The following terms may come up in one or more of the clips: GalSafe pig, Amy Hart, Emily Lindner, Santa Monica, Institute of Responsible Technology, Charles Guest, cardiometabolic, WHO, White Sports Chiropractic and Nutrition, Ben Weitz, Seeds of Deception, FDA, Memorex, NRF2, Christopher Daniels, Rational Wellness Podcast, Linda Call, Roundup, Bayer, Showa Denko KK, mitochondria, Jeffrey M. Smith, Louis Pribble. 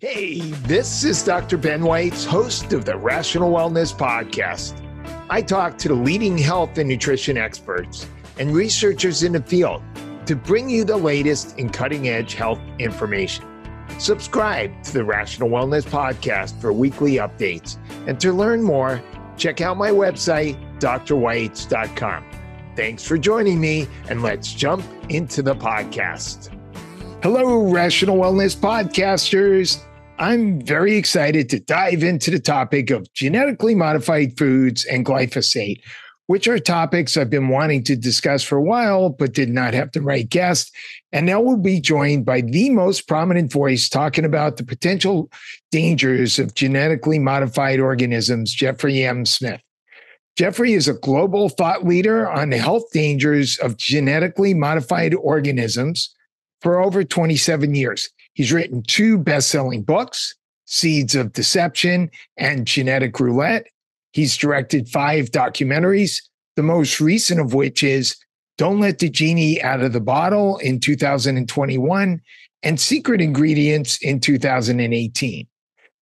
Hey, this is Dr. Ben Weitz, host of the Rational Wellness Podcast. I talk to the leading health and nutrition experts and researchers in the field to bring you the latest in cutting-edge health information. Subscribe to the Rational Wellness Podcast for weekly updates. And to learn more, check out my website, drweitz.com. Thanks for joining me, and let's jump into the podcast. Hello, Rational Wellness Podcasters. I'm very excited to dive into the topic of genetically modified foods and glyphosate, which are topics I've been wanting to discuss for a while, but did not have the right guest. And now we'll be joined by the most prominent voice talking about the potential dangers of genetically modified organisms, Jeffrey M. Smith. Jeffrey is a global thought leader on the health dangers of genetically modified organisms for over 27 years. He's written two best-selling books, Seeds of Deception and Genetic Roulette. He's directed 5 documentaries, the most recent of which is Don't Let the Gene Out of the Bottle in 2021 and Secret Ingredients in 2018.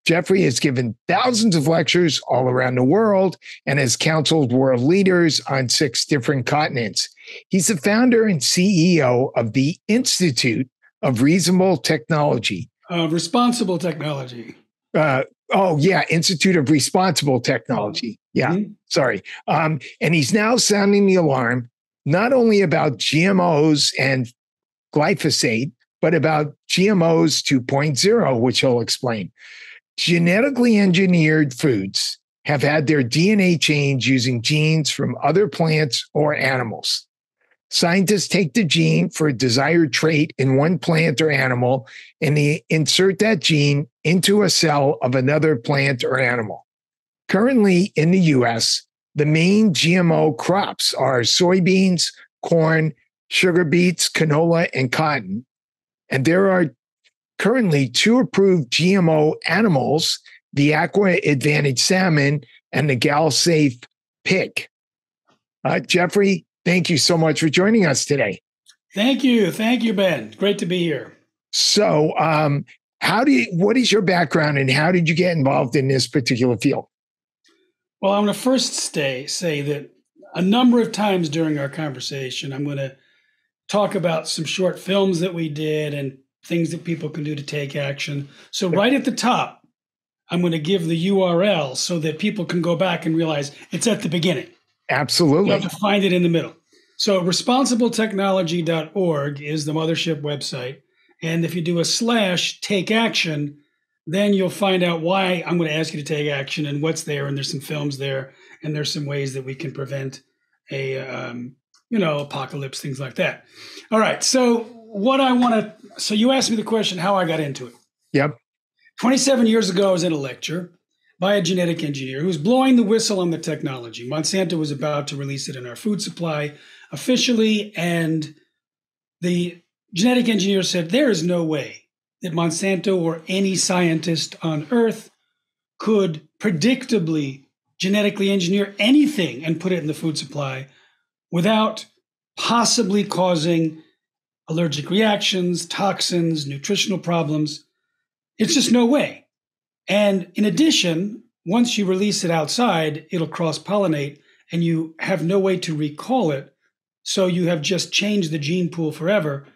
Jeffrey has given thousands of lectures all around the world and has counseled world leaders on 6 different continents. He's the founder and CEO of the Institute of Reasonable Technology. Responsible Technology. Institute of Responsible Technology. Yeah, Sorry. And he's now sounding the alarm, not only about GMOs and glyphosate, but about GMOs 2.0, which he'll explain. Genetically engineered foods have had their DNA changed using genes from other plants or animals. Scientists take the gene for a desired trait in one plant or animal, and they insert that gene into a cell of another plant or animal. Currently in the U.S., the main GMO crops are soybeans, corn, sugar beets, canola, and cotton. And there are currently 2 approved GMO animals, the Aqua Advantage Salmon and the GalSafe pig. Jeffrey, thank you so much for joining us today. Thank you, Ben. Great to be here. So, what is your background, and how did you get involved in this particular field? Well, I'm going to first say that a number of times during our conversation, I'm going to talk about some short films that we did and things that people can do to take action. So, right at the top, I'm going to give the URL so that people can go back and realize it's at the beginning. Absolutely. You have to find it in the middle. So responsibletechnology.org is the mothership website. And if you do a / take action, then you'll find out why I'm going to ask you to take action and what's there. And there's some films there, and there's some ways that we can prevent a, apocalypse, things like that. All right. So so you asked me the question, how I got into it. Yep. 27 years ago, I was in a lecture by a genetic engineer who was blowing the whistle on the technology. Monsanto was about to release it in our food supply officially, and the genetic engineer said, there is no way that Monsanto or any scientist on Earth could predictably genetically engineer anything and put it in the food supply without possibly causing allergic reactions, toxins, nutritional problems. It's just no way. And in addition, once you release it outside, it'll cross-pollinate and you have no way to recall it. So you have just changed the gene pool forever.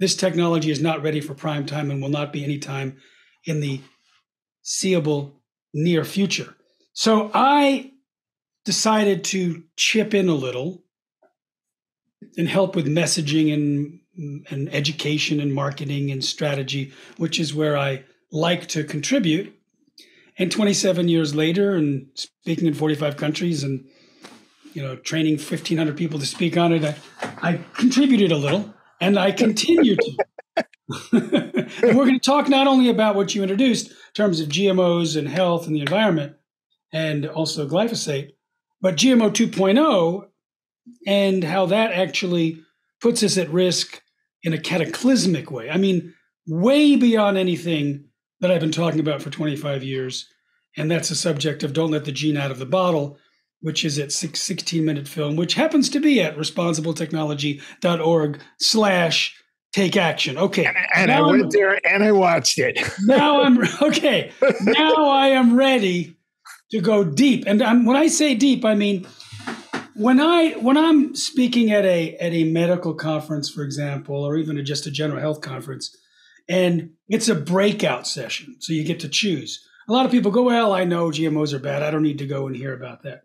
This technology is not ready for prime time and will not be any time in the seeable near future. So I decided to chip in a little and help with messaging and education and marketing and strategy, which is where I like to contribute. And 27 years later, and speaking in 45 countries and, training 1,500 people to speak on it, I contributed a little, and I continue to. And we're going to talk not only about what you introduced in terms of GMOs and health and the environment, and also glyphosate, but GMO 2.0 and how that actually puts us at risk in a cataclysmic way. I mean, way beyond anything that I've been talking about for 25 years. And that's the subject of Don't Let the Gene Out of the Bottle, which is at 16-minute film, which happens to be at responsibletechnology.org / Take action. Okay. And I went there and I watched it. Now I'm okay. Now I am ready to go deep. And when I say deep, I mean when I'm speaking at a medical conference, for example, or even just a general health conference, and it's a breakout session, so you get to choose. A lot of people go, well, I know GMOs are bad. I don't need to go and hear about that.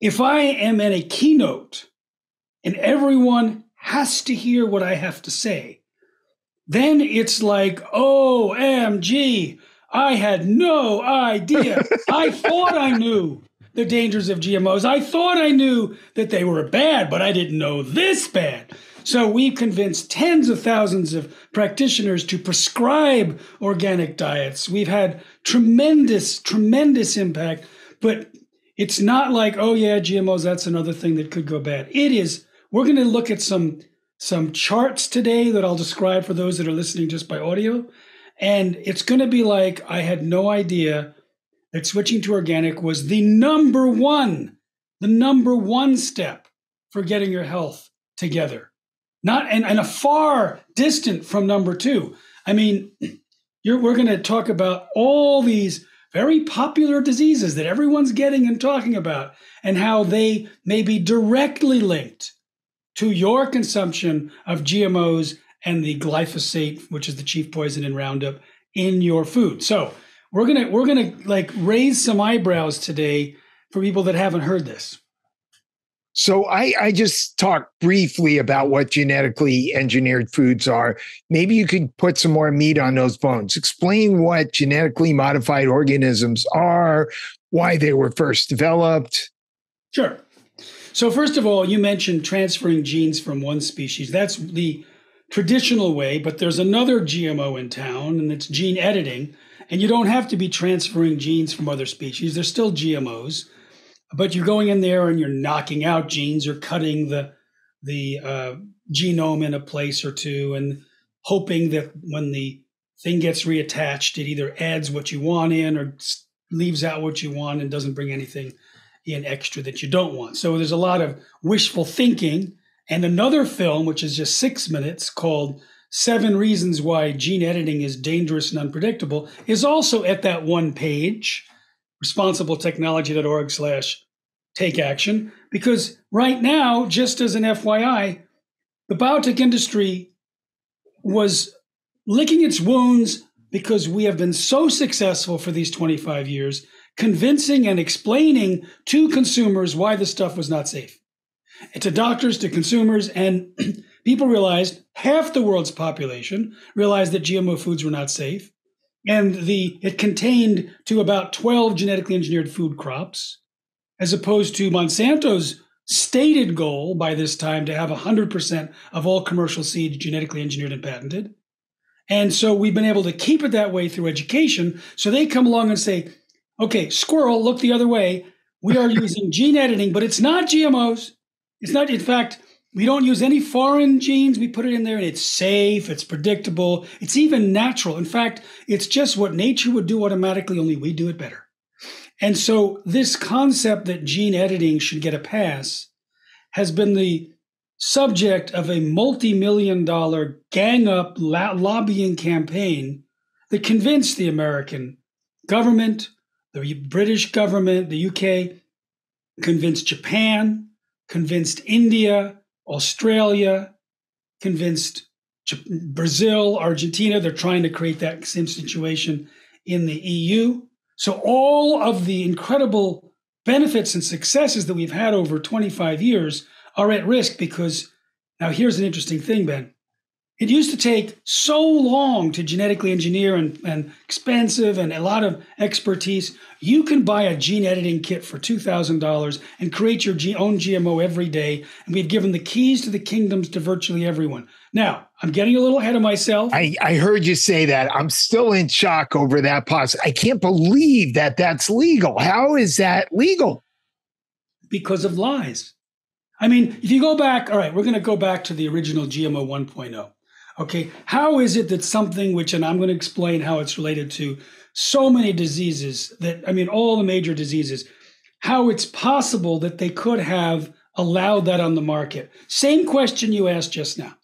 If I am in a keynote and everyone has to hear what I have to say, then it's like, OMG, I had no idea. I thought I knew the dangers of GMOs. I thought I knew that they were bad, but I didn't know this bad. So we've convinced tens of thousands of practitioners to prescribe organic diets. We've had tremendous, tremendous impact, but it's not like, oh yeah, GMOs, that's another thing that could go bad. It is. We're going to look at some charts today that I'll describe for those that are listening just by audio. And it's going to be like, I had no idea that switching to organic was the number one step for getting your health together. And a far distant from number two. I mean, we're going to talk about all these very popular diseases that everyone's getting and talking about and how they may be directly linked to your consumption of GMOs and the glyphosate, which is the chief poison in Roundup, in your food. So we're gonna like raise some eyebrows today for people that haven't heard this. So I just talked briefly about what genetically engineered foods are. Maybe you could put some more meat on those bones. Explain what genetically modified organisms are, why they were first developed. Sure. So first of all, you mentioned transferring genes from one species. That's the traditional way, but there's another GMO in town, and it's gene editing. And you don't have to be transferring genes from other species. They're still GMOs, but you're going in there and you're knocking out genes. You're cutting the genome in a place or two and hoping that when the thing gets reattached, it either adds what you want in or leaves out what you want and doesn't bring anything in extra that you don't want. So there's a lot of wishful thinking. And another film, which is just 6 minutes, called 7 Reasons Why Gene Editing is Dangerous and Unpredictable, is also at that one page, responsibletechnology.org/take action. Because right now, just as an FYI, the biotech industry was licking its wounds because we have been so successful for these 25 years convincing and explaining to consumers why this stuff was not safe. And to doctors, to consumers, and people realized, half the world's population realized that GMO foods were not safe. And it contained to about 12 genetically engineered food crops, as opposed to Monsanto's stated goal by this time to have 100% of all commercial seeds genetically engineered and patented. And so we've been able to keep it that way through education. So they come along and say, okay, squirrel, look the other way. We are using gene editing, but it's not GMOs. It's not, in fact, we don't use any foreign genes. We put it in there and it's safe, it's predictable, it's even natural. In fact, it's just what nature would do automatically, only we do it better. And so this concept that gene editing should get a pass has been the subject of a multi-million-dollar gang-up lobbying campaign that convinced the American government, the British government, the UK, convinced Japan, convinced India, Australia, convinced Brazil, Argentina. They're trying to create that same situation in the EU. So all of the incredible benefits and successes that we've had over 25 years are at risk because, now here's an interesting thing, Ben. It used to take so long to genetically engineer and expensive and a lot of expertise. You can buy a gene editing kit for $2,000 and create your own GMO every day. And we've given the keys to the kingdoms to virtually everyone. Now, I'm getting a little ahead of myself. I heard you say that. I'm still in shock over that policy. I can't believe that that's legal. How is that legal? Because of lies. I mean, if you go back, all right, we're going to go back to the original GMO 1.0. Okay, how is it that something which, and I'm going to explain how it's related to so many diseases that, I mean, all the major diseases, how it's possible that they could have allowed that on the market? Same question you asked just now.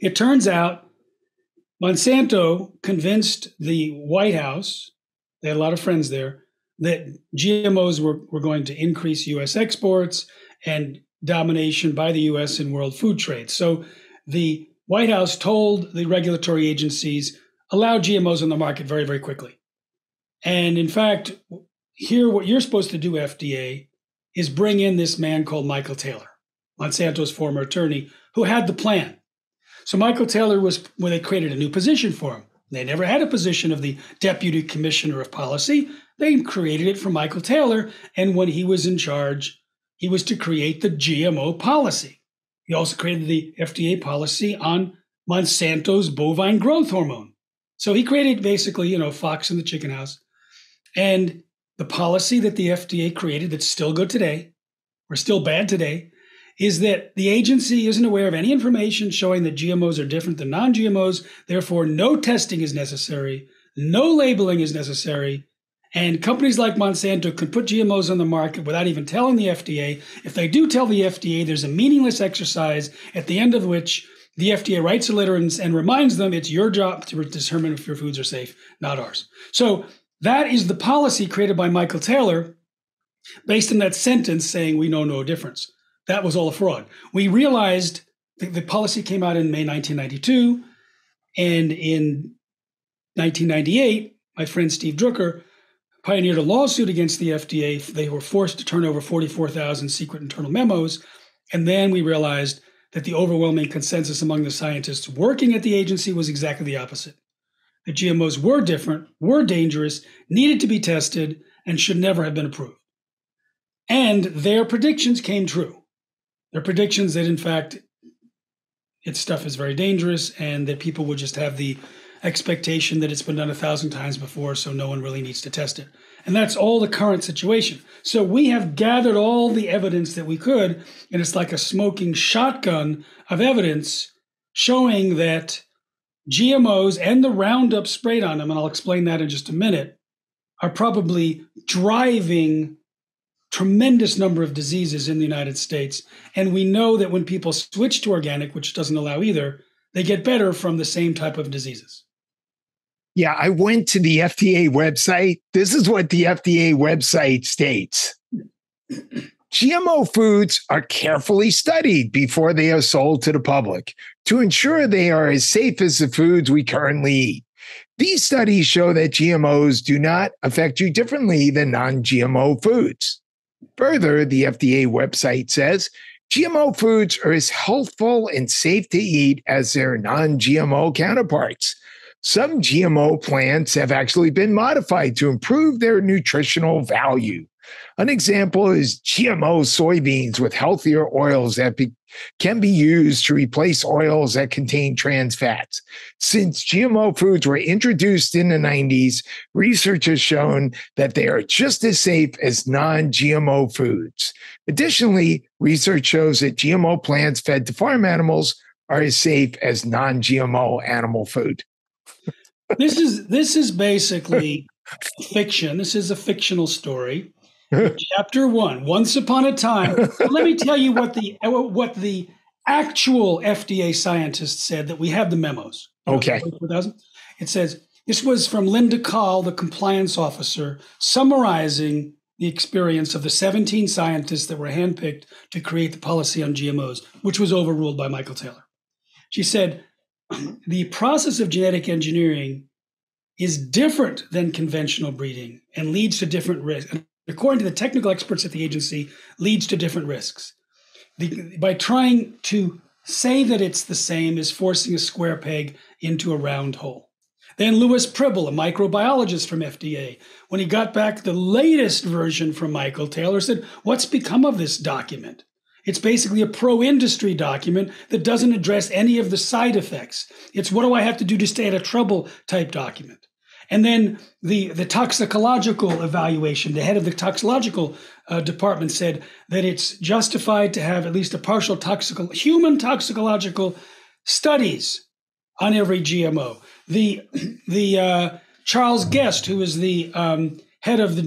It turns out Monsanto convinced the White House, they had a lot of friends there, that GMOs were going to increase U.S. exports and domination by the U.S. in world food trade. So the White House told the regulatory agencies, allow GMOs on the market very, very quickly. And in fact, here, what you're supposed to do, FDA, is bring in this man called Michael Taylor, Monsanto's former attorney, who had the plan. So Michael Taylor was, when they created a new position for him, they never had a position of the Deputy Commissioner of Policy. They created it for Michael Taylor. And when he was in charge, he was to create the GMO policy. He also created the FDA policy on Monsanto's bovine growth hormone. So he created basically, you know, fox in the chicken house. And the policy that the FDA created that's still good today, or still bad today, is that the agency isn't aware of any information showing that GMOs are different than non-GMOs. Therefore, no testing is necessary, no labeling is necessary. And companies like Monsanto can put GMOs on the market without even telling the FDA. If they do tell the FDA, there's a meaningless exercise at the end of which the FDA writes a letter and reminds them it's your job to determine if your foods are safe, not ours. So that is the policy created by Michael Taylor based on that sentence saying we know no difference. That was all a fraud. We realized the policy came out in May 1992, and in 1998, my friend Steve Drucker pioneered a lawsuit against the FDA. They were forced to turn over 44,000 secret internal memos. And then we realized that the overwhelming consensus among the scientists working at the agency was exactly the opposite. That GMOs were different, were dangerous, needed to be tested, and should never have been approved. And their predictions came true. Their predictions that, in fact, its stuff is very dangerous and that people would just have the expectation that it's been done 1,000 times before, so no one really needs to test it. And that's all the current situation. So we have gathered all the evidence that we could, and it's like a smoking shotgun of evidence showing that GMOs and the Roundup sprayed on them, and I'll explain that in just a minute, are probably driving tremendous number of diseases in the United States. And we know that when people switch to organic, which doesn't allow either, they get better from the same type of diseases. Yeah, I went to the FDA website. This is what the FDA website states. GMO foods are carefully studied before they are sold to the public to ensure they are as safe as the foods we currently eat. These studies show that GMOs do not affect you differently than non-GMO foods. Further, the FDA website says, GMO foods are as healthful and safe to eat as their non-GMO counterparts. Some GMO plants have actually been modified to improve their nutritional value. An example is GMO soybeans with healthier oils that can be used to replace oils that contain trans fats. Since GMO foods were introduced in the 90s, research has shown that they are just as safe as non-GMO foods. Additionally, research shows that GMO plants fed to farm animals are as safe as non-GMO animal food. This is basically fiction. This is a fictional story. Chapter 1, Once Upon a Time. Let me tell you what the actual FDA scientists said that we have the memos. Okay. It says, this was from Linda Call, the compliance officer, summarizing the experience of the 17 scientists that were handpicked to create the policy on GMOs, which was overruled by Michael Taylor. She said, the process of genetic engineering is different than conventional breeding and leads to different risks. According to the technical experts at the agency, leads to different risks. By trying to say that it's the same is forcing a square peg into a round hole. Then Louis Pribble, a microbiologist from FDA, when he got back the latest version from Michael Taylor, said, what's become of this document? It's basically a pro-industry document that doesn't address any of the side effects. It's what do I have to do to stay out of trouble type document. And then the toxicological evaluation, the head of the toxicological department said that it's justified to have at least a partial human toxicological studies on every GMO. The Charles Guest, who is the head of the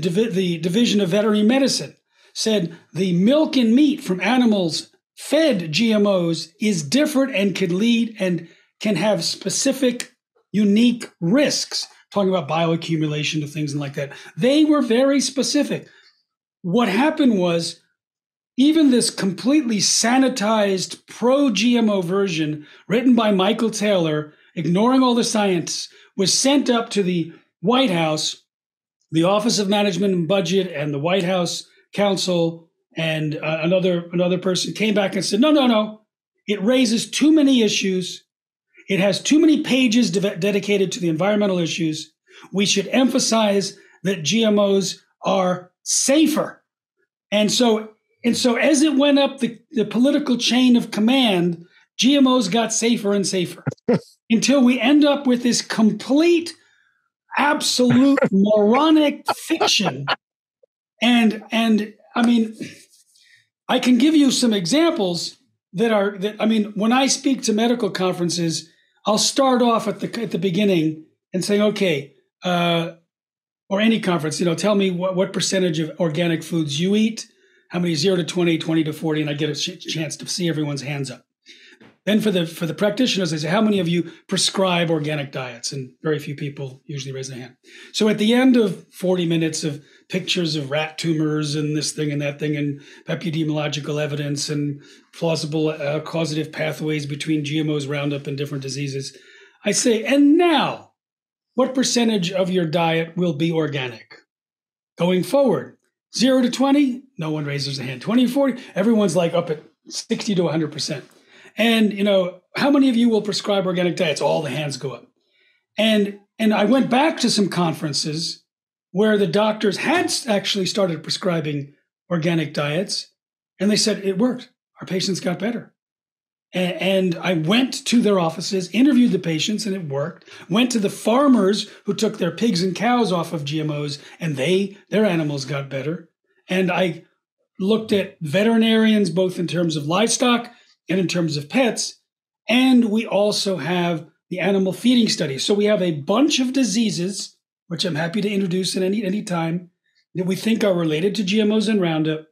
Division of Veterinary Medicine, said the milk and meat from animals fed GMOs is different and could lead and can have specific, unique risks, talking about bioaccumulation to things and like that. They were very specific. What happened was even this completely sanitized pro-GMO version written by Michael Taylor, ignoring all the science, was sent up to the White House, the Office of Management and Budget, and the White House Counsel, and another person came back and said, no. It raises too many issues. It has too many pages dedicated to the environmental issues. We should emphasize that GMOs are safer. And so as it went up the political chain of command, GMOs got safer and safer until we end up with this complete, absolute moronic fiction. And I mean, I can give you some examples that when I speak to medical conferences, I'll start off at the beginning and say, okay, or any conference, tell me what percentage of organic foods you eat, how many 0 to 20, 20 to 40, and I get a chance to see everyone's hands up. Then for the practitioners, I say, how many of you prescribe organic diets? And very few people usually raise their hand. So at the end of 40 minutes of pictures of rat tumors and this thing and that thing and epidemiological evidence and plausible causative pathways between GMOs, Roundup, and different diseases, I say, and now, what percentage of your diet will be organic? Going forward, 0 to 20, no one raises a hand. 20 to 40, everyone's like up at 60 to 100%. And, how many of you will prescribe organic diets? All the hands go up. And I went back to some conferences where the doctors had actually started prescribing organic diets, and they said it worked. Our patients got better. And I went to their offices, interviewed the patients, and it worked. Went to the farmers who took their pigs and cows off of GMOs, and their animals got better. And I looked at veterinarians, both in terms of livestock and in terms of pets, and we also have the animal feeding study. So we have a bunch of diseases, which I'm happy to introduce at any time, that we think are related to GMOs and Roundup.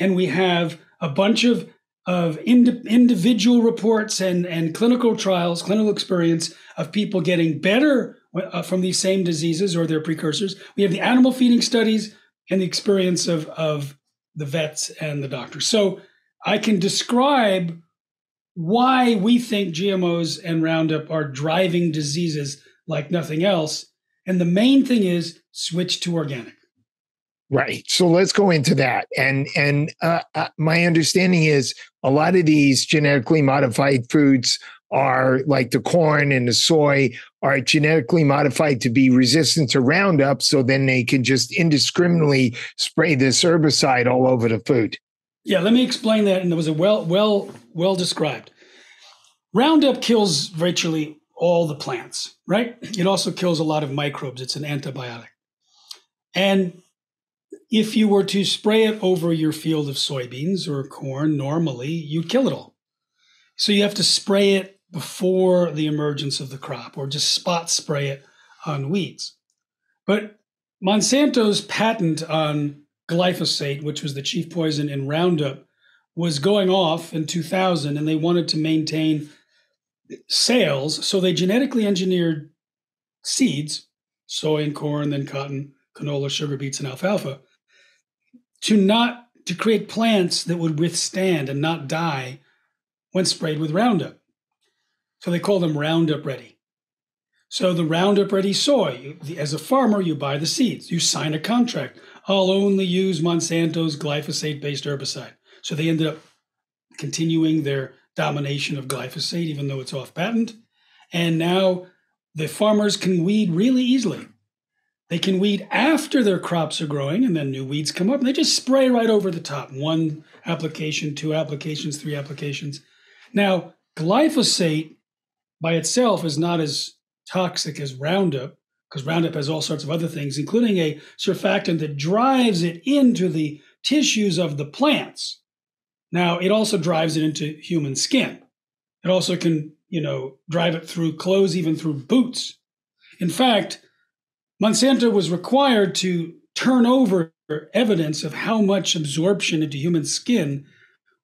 And we have a bunch of individual reports and clinical trials, clinical experience of people getting better from these same diseases or their precursors. We have the animal feeding studies and the experience of the vets and the doctors. So I can describe why we think GMOs and Roundup are driving diseases like nothing else. And the main thing is switch to organic. Right. So let's go into that. And my understanding is a lot of these genetically modified foods are, like the corn and the soy, are genetically modified to be resistant to Roundup. So then they can just indiscriminately spray this herbicide all over the food. Yeah, let me explain that. And it was well described. Roundup kills virtually all the plants, right? It also kills a lot of microbes. It's an antibiotic. And if you were to spray it over your field of soybeans or corn, normally you'd kill it all. So you have to spray it before the emergence of the crop or just spot spray it on weeds. But Monsanto's patent on glyphosate, which was the chief poison in Roundup, was going off in 2000, and they wanted to maintain sales. So they genetically engineered seeds, soy and corn, then cotton, canola, sugar beets, and alfalfa, to create plants that would withstand and not die when sprayed with Roundup. So they call them Roundup Ready. So the Roundup Ready soy, as a farmer, you buy the seeds, you sign a contract. I'll only use Monsanto's glyphosate-based herbicide. So they ended up continuing their domination of glyphosate, even though it's off patent. And now the farmers can weed really easily. They can weed after their crops are growing, and then new weeds come up, and they just spray right over the top. One application, two applications, three applications. Now, glyphosate by itself is not as toxic as Roundup, because Roundup has all sorts of other things, including a surfactant that drives it into the tissues of the plants. Now, it also drives it into human skin. It also can, drive it through clothes, even through boots. In fact, Monsanto was required to turn over evidence of how much absorption into human skin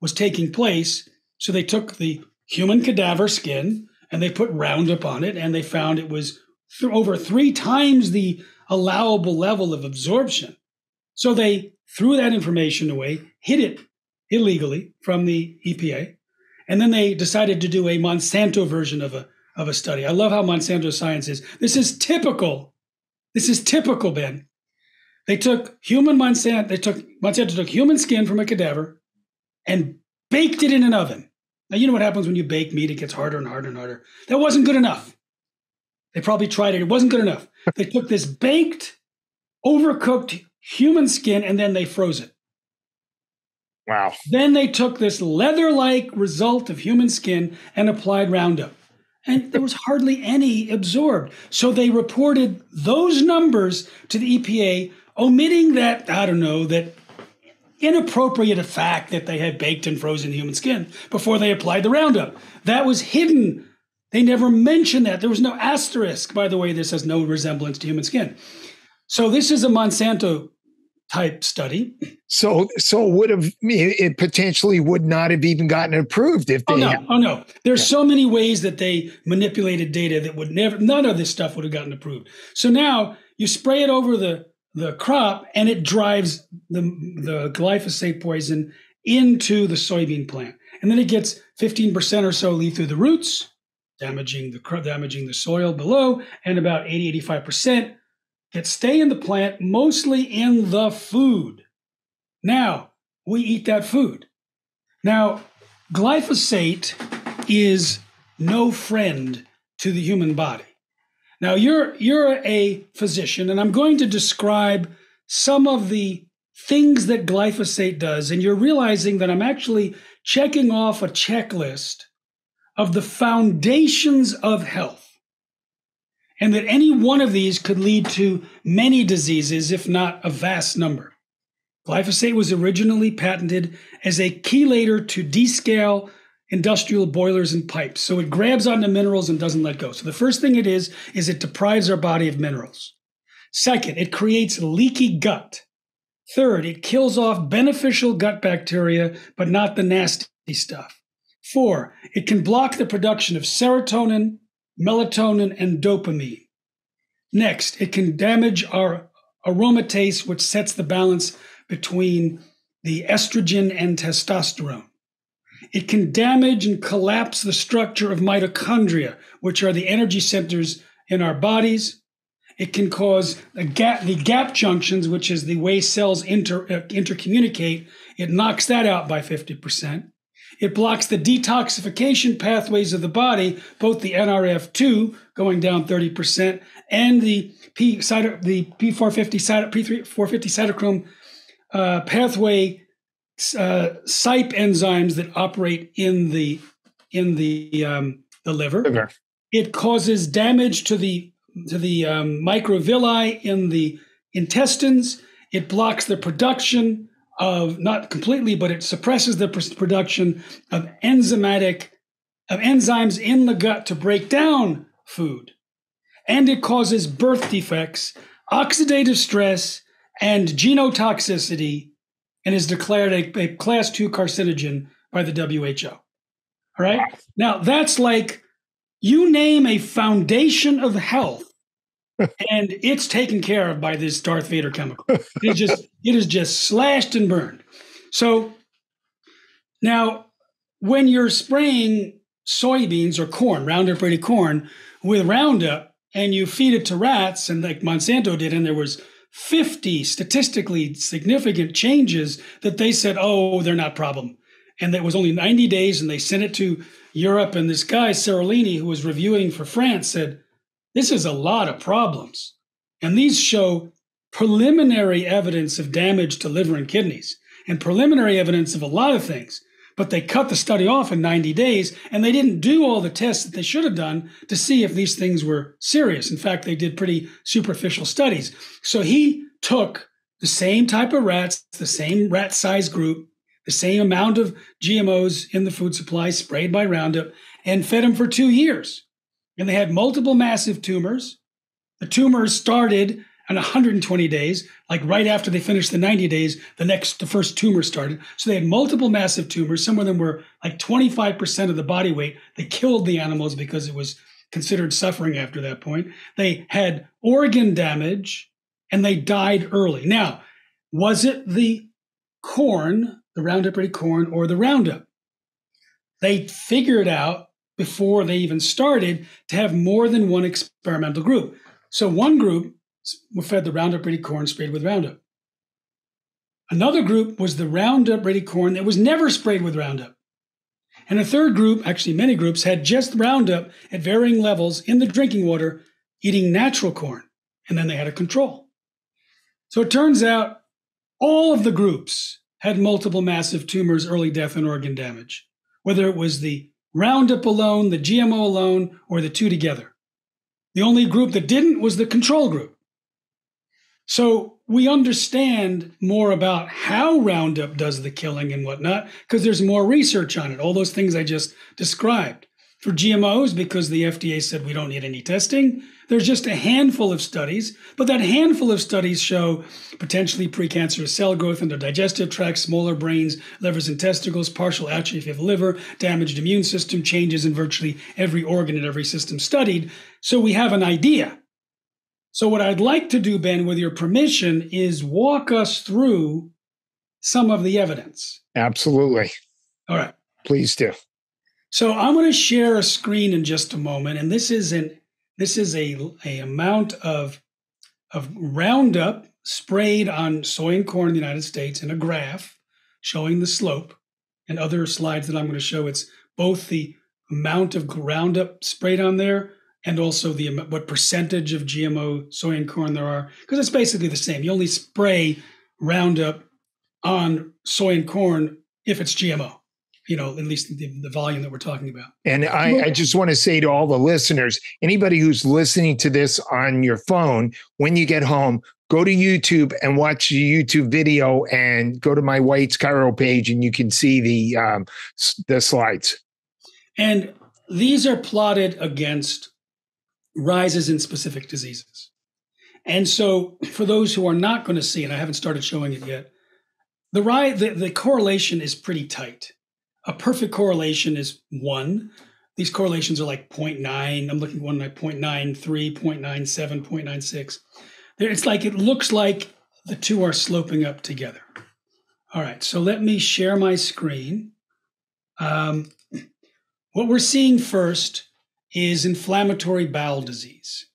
was taking place. So they took the human cadaver skin and they put Roundup on it, and they found it was over 3 times the allowable level of absorption. So they threw that information away, hid it illegally from the EPA, and then they decided to do a Monsanto version of a study. I love how Monsanto science is. This is typical. This is typical, Ben. They took Monsanto took human skin from a cadaver and baked it in an oven. Now, you know what happens when you bake meat? It gets harder and harder and harder. That wasn't good enough. They probably tried it. It wasn't good enough. They took this baked, overcooked human skin, and then they froze it. Wow. Then they took this leather-like result of human skin and applied Roundup. And there was hardly any absorbed. So they reported those numbers to the EPA, omitting that, I don't know, that inappropriate fact that they had baked and frozen human skin before they applied the Roundup. That was hidden. They never mentioned that. There was no asterisk. By the way, this has no resemblance to human skin. So this is a Monsanto type study. So it potentially would not have even gotten approved if they Oh no. There's so many ways that they manipulated data that would never, none of this stuff would have gotten approved. So now you spray it over the crop and it drives the glyphosate poison into the soybean plant. And then it gets 15% or so leave through the roots, damaging the soil below, and about 80-85% that stay in the plant, mostly in the food. Now, we eat that food. Now, glyphosate is no friend to the human body. Now, you're a physician, and I'm going to describe some of the things that glyphosate does, and you're realizing that I'm actually checking off a checklist of the foundations of health. And that any one of these could lead to many diseases, if not a vast number. Glyphosate was originally patented as a chelator to descale industrial boilers and pipes. So it grabs onto minerals and doesn't let go. So the first thing it is it deprives our body of minerals. Second, it creates leaky gut. Third, it kills off beneficial gut bacteria, but not the nasty stuff. 4, it can block the production of serotonin, melatonin, and dopamine. Next, it can damage our aromatase, which sets the balance between the estrogen and testosterone. It can damage and collapse the structure of mitochondria, which are the energy centers in our bodies. It can cause the gap junctions, which is the way cells intercommunicate. It knocks that out by 50%. It blocks the detoxification pathways of the body, both the NRF2 going down 30% and the P450 cytochrome pathway SIPE enzymes that operate in the liver. Okay. It causes damage to the microvilli in the intestines. It blocks the production of, not completely, but it suppresses the production of enzymes in the gut to break down food. And it causes birth defects, oxidative stress, and genotoxicity, and is declared a class 2 carcinogen by the WHO. All right? Now, that's like, you name a foundation of health, and it's taken care of by this Darth Vader chemical. It is just slashed and burned. So now when you're spraying soybeans or corn, Roundup Ready corn, with Roundup and you feed it to rats, and like Monsanto did, and there was 50 statistically significant changes that they said, oh, they're not problem. And that was only 90 days, and they sent it to Europe. And this guy, Séralini, who was reviewing for France, said, this is a lot of problems, and these show preliminary evidence of damage to liver and kidneys and preliminary evidence of a lot of things, but they cut the study off in 90 days, and they didn't do all the tests that they should have done to see if these things were serious. In fact, they did pretty superficial studies. So he took the same type of rats, the same rat size group, the same amount of GMOs in the food supply sprayed by Roundup, and fed them for 2 years. And they had multiple massive tumors. The tumors started and 120 days, like right after they finished the 90 days, the first tumor started. So they had multiple massive tumors. Some of them were like 25% of the body weight. They killed the animals because it was considered suffering after that point. They had organ damage and they died early. Now, was it the corn, the Roundup Ready corn, or the Roundup? They figured out before they even started to have more than one experimental group. So one group were fed the Roundup Ready corn sprayed with Roundup. Another group was the Roundup Ready corn that was never sprayed with Roundup. And a third group, actually many groups, had just Roundup at varying levels in the drinking water, eating natural corn. And then they had a control. So it turns out all of the groups had multiple massive tumors, early death, and organ damage, whether it was the Roundup alone, the GMO alone, or the two together. The only group that didn't was the control group. So we understand more about how Roundup does the killing and whatnot, because there's more research on it, all those things I just described. For GMOs, because the FDA said we don't need any testing, there's just a handful of studies, but that handful of studies show potentially precancerous cell growth in their digestive tracts, smaller brains, livers and testicles, partial atrophy of liver, damaged immune system, changes in virtually every organ and every system studied. So we have an idea. So what I'd like to do, Ben, with your permission, is walk us through some of the evidence. Absolutely. All right. Please do. So I'm going to share a screen in just a moment, and this is an amount of Roundup sprayed on soy and corn in the United States in a graph showing the slope, and other slides that I'm going to show. It's both the amount of Roundup sprayed on there and also the what percentage of GMO soy and corn there are, because it's basically the same. You only spray Roundup on soy and corn if it's GMO. You know, at least the volume that we're talking about. And I just want to say to all the listeners, anybody who's listening to this on your phone, when you get home, go to YouTube and watch a YouTube video and go to my Weitz Chiro page and you can see the slides. And these are plotted against rises in specific diseases. And so for those who are not going to see, and I haven't started showing it yet, the correlation is pretty tight. A perfect correlation is 1. These correlations are like 0.9. I'm looking at one like 0.93, 0.97, 0.96. It's like it looks like the two are sloping up together. All right, so let me share my screen. What we're seeing first is inflammatory bowel disease.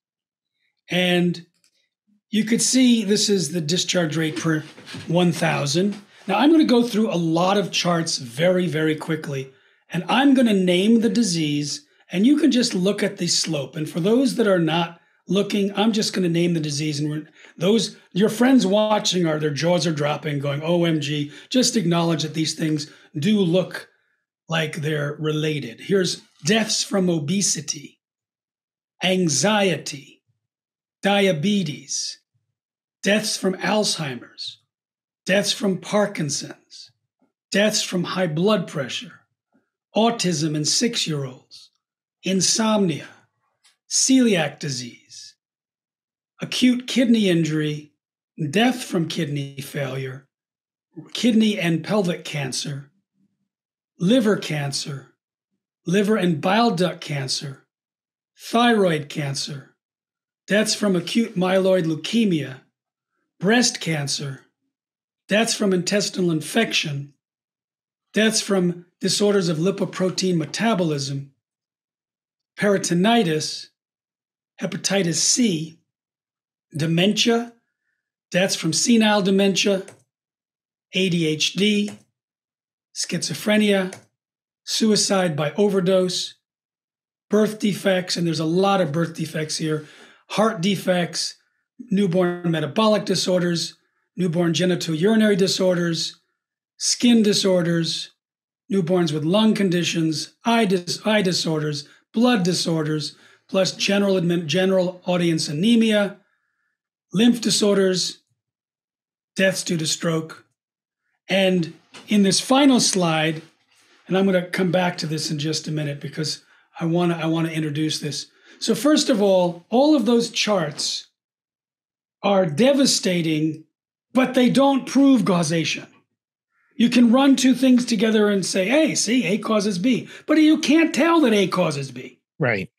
And you could see this is the discharge rate per 1,000. Now, I'm going to go through a lot of charts very, very quickly, and I'm going to name the disease, and you can just look at the slope. And for those that are not looking, I'm just going to name the disease. And your friends watching, their jaws are dropping, going, OMG, just acknowledge that these things do look like they're related. Here's deaths from obesity, anxiety, diabetes, deaths from Alzheimer's, deaths from Parkinson's, deaths from high blood pressure, autism in 6-year-olds, insomnia, celiac disease, acute kidney injury, death from kidney failure, kidney and pelvic cancer, liver and bile duct cancer, thyroid cancer, deaths from acute myeloid leukemia, breast cancer, deaths from intestinal infection, deaths from disorders of lipoprotein metabolism, peritonitis, hepatitis C, dementia, deaths from senile dementia, ADHD, schizophrenia, suicide by overdose, birth defects, and there's a lot of birth defects here, heart defects, newborn metabolic disorders, newborn genitourinary disorders, skin disorders, newborns with lung conditions, eye disorders, blood disorders, plus general audience anemia, lymph disorders, deaths due to stroke. And in this final slide, and I'm going to come back to this in just a minute because I want to introduce this. So first of all of those charts are devastating, but they don't prove causation. You can run two things together and say, hey, see, A causes B, but you can't tell that A causes B. Right.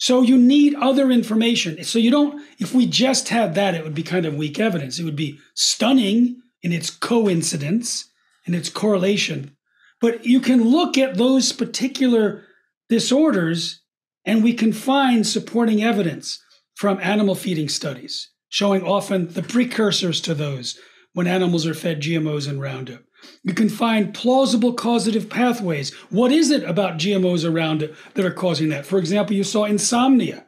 So you need other information. So you don't, if we just had that, it would be kind of weak evidence. It would be stunning in its coincidence and its correlation. But you can look at those particular disorders and we can find supporting evidence from animal feeding studies, showing often the precursors to those when animals are fed GMOs and Roundup. You can find plausible causative pathways. What is it about GMOs or Roundup that are causing that? For example, you saw insomnia.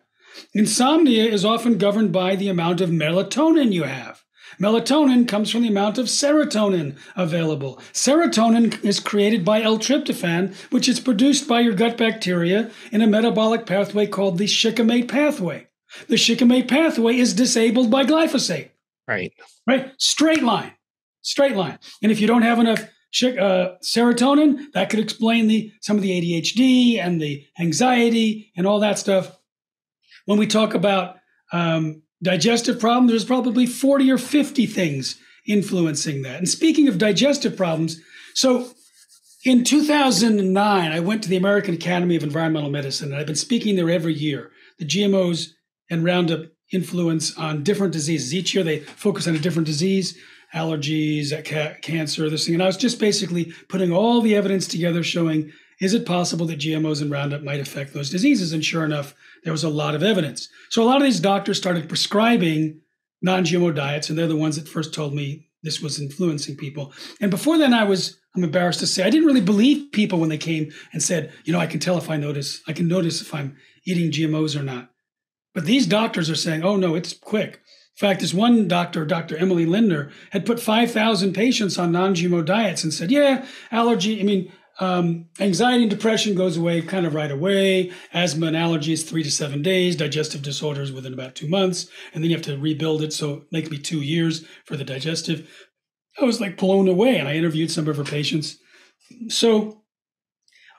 Insomnia is often governed by the amount of melatonin you have. Melatonin comes from the amount of serotonin available. Serotonin is created by L-tryptophan, which is produced by your gut bacteria in a metabolic pathway called the shikimate pathway. The shikimate pathway is disabled by glyphosate. Right. Right? Straight line. Straight line. And if you don't have enough serotonin, that could explain some of the ADHD and the anxiety and all that stuff. When we talk about digestive problems, there's probably 40 or 50 things influencing that. And speaking of digestive problems, so in 2009, I went to the American Academy of Environmental Medicine, and I've been speaking there every year. The GMOs and Roundup influence on different diseases. Each year they focus on a different disease. Allergies, cancer, this thing. And I was just basically putting all the evidence together showing, is it possible that GMOs and Roundup might affect those diseases? And sure enough, there was a lot of evidence. So a lot of these doctors started prescribing non-GMO diets, and they're the ones that first told me this was influencing people. And before then, I'm embarrassed to say, I didn't really believe people when they came and said, you know, I can notice if I'm eating GMOs or not. But these doctors are saying, oh no, it's quick. In fact, this one doctor, Dr. Emily Lindner, had put 5,000 patients on non-GMO diets and said, yeah, anxiety and depression goes away kind of right away. Asthma and allergies, 3 to 7 days. Digestive disorders within about 2 months. And then you have to rebuild it. So it might be 2 years for the digestive. I was like blown away. And I interviewed some of her patients. So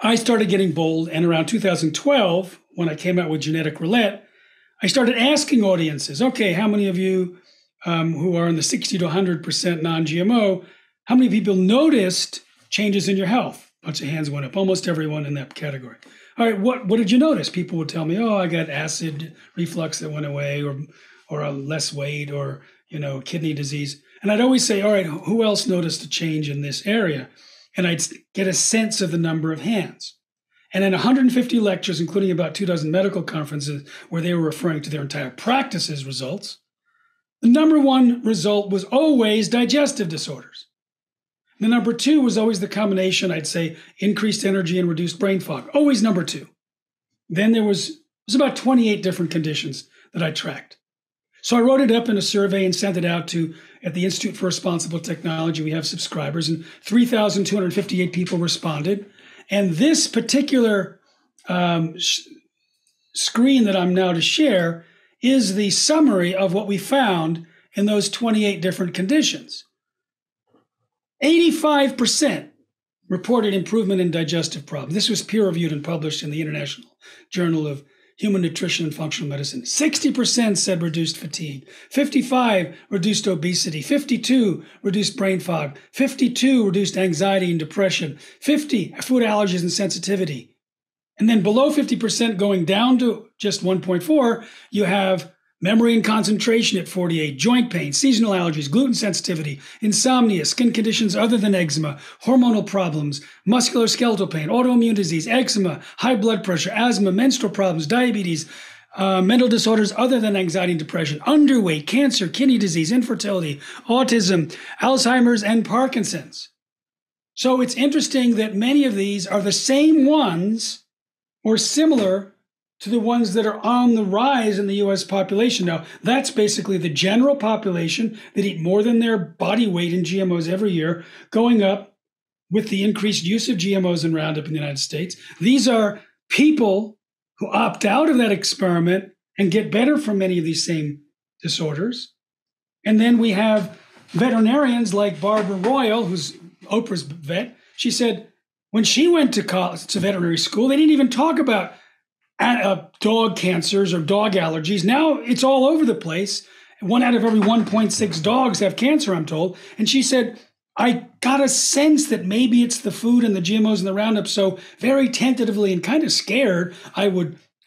I started getting bold. And around 2012, when I came out with Genetic Roulette, I started asking audiences, okay, how many of you who are in the 60 to 100% non-GMO, how many people noticed changes in your health? A bunch of hands went up, almost everyone in that category. All right, what did you notice? People would tell me, oh, I got acid reflux that went away or a less weight or, you know, kidney disease. And I'd always say, all right, who else noticed a change in this area? And I'd get a sense of the number of hands. And in 150 lectures, including about 2 dozen medical conferences where they were referring to their entire practices results, the number one result was always digestive disorders. The number two was always the combination, I'd say, increased energy and reduced brain fog, always number two. Then there was about 28 different conditions that I tracked. So I wrote it up in a survey and sent it out to, at the Institute for Responsible Technology, we have subscribers, and 3,258 people responded. And this particular screen that I'm now to share is the summary of what we found in those 28 different conditions. 85% reported improvement in digestive problems. This was peer-reviewed and published in the International Journal of Human Nutrition and Functional Medicine. 60% said reduced fatigue. 55% reduced obesity. 52% reduced brain fog. 52% reduced anxiety and depression. 50% food allergies and sensitivity. And then below 50% going down to just 1.4, you have memory and concentration at 48, joint pain, seasonal allergies, gluten sensitivity, insomnia, skin conditions other than eczema, hormonal problems, musculoskeletal pain, autoimmune disease, eczema, high blood pressure, asthma, menstrual problems, diabetes, mental disorders other than anxiety and depression, underweight, cancer, kidney disease, infertility, autism, Alzheimer's, and Parkinson's. So it's interesting that many of these are the same ones or similar to the ones that are on the rise in the U.S. population. Now, that's basically the general population that eat more than their body weight in GMOs every year, going up with the increased use of GMOs and Roundup in the United States. These are people who opt out of that experiment and get better from many of these same disorders. And then we have veterinarians like Barbara Royal, who's Oprah's vet. She said when she went to veterinary school, they didn't even talk about dog cancers or dog allergies. Now it's all over the place. One out of every 1.6 dogs have cancer, I'm told. And she said, I got a sense that maybe it's the food and the GMOs and the Roundup. So very tentatively and kind of scared, I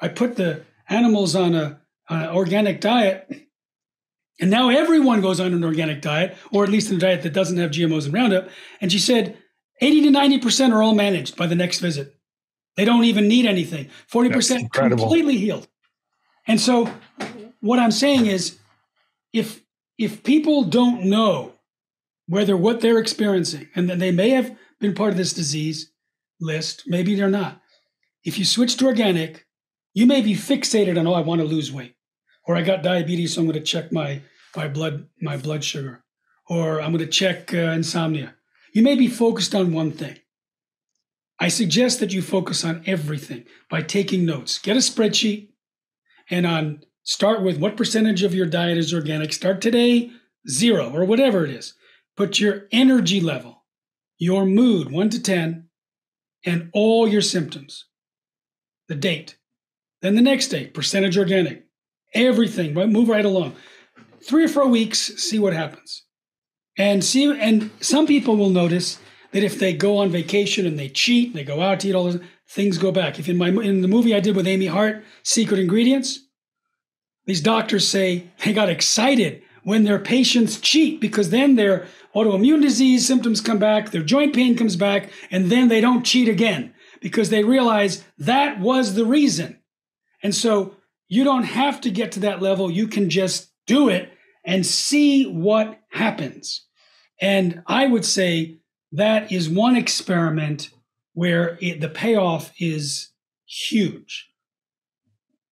put the animals on an organic diet. And now everyone goes on an organic diet, or at least a diet that doesn't have GMOs and Roundup. And she said, 80 to 90% are all managed by the next visit. They don't even need anything. 40% completely healed. And so what I'm saying is, if people don't know whether what they're experiencing, and they may have been part of this disease list, maybe they're not. If you switch to organic, you may be fixated on, oh, I want to lose weight, or I got diabetes, so I'm going to check my blood sugar, or I'm going to check insomnia. You may be focused on one thing. I suggest that you focus on everything by taking notes. Get a spreadsheet and start with what percentage of your diet is organic. Start today, 0 or whatever it is. Put your energy level, your mood, 1 to 10, and all your symptoms. The date. Then the next day, percentage organic. Everything, right? Move right along. 3 or 4 weeks, see what happens. And some people will notice that if they go on vacation and they cheat, they go out to eat, all those things go back. If in the movie I did with Amy Hart, Secret Ingredients, these doctors say they got excited when their patients cheat, because then their autoimmune disease symptoms come back, their joint pain comes back, and then they don't cheat again because they realize that was the reason. And so you don't have to get to that level. You can just do it and see what happens. And I would say, that is one experiment where the payoff is huge.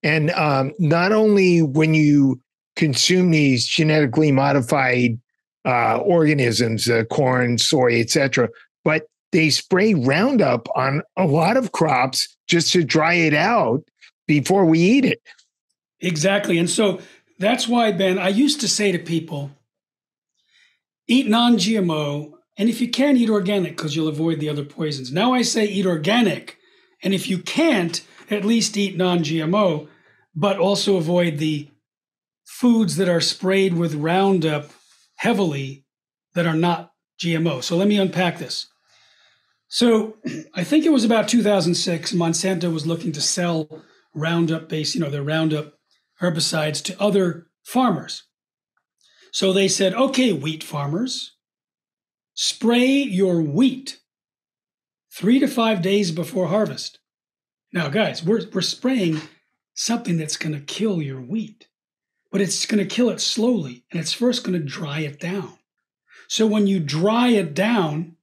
And not only when you consume these genetically modified organisms, corn, soy, etc., but they spray Roundup on a lot of crops just to dry it out before we eat it. Exactly. And so that's why, Ben, I used to say to people, eat non-GMO, and if you can, eat organic, because you'll avoid the other poisons. Now I say eat organic. And if you can't, at least eat non-GMO, but also avoid the foods that are sprayed with Roundup heavily that are not GMO. So let me unpack this. So I think it was about 2006, Monsanto was looking to sell Roundup-based, their Roundup herbicides to other farmers. So they said, okay, wheat farmers, spray your wheat 3 to 5 days before harvest. Now, guys, we're spraying something that's going to kill your wheat, but it's going to kill it slowly, and it's first going to dry it down. So when you dry it down,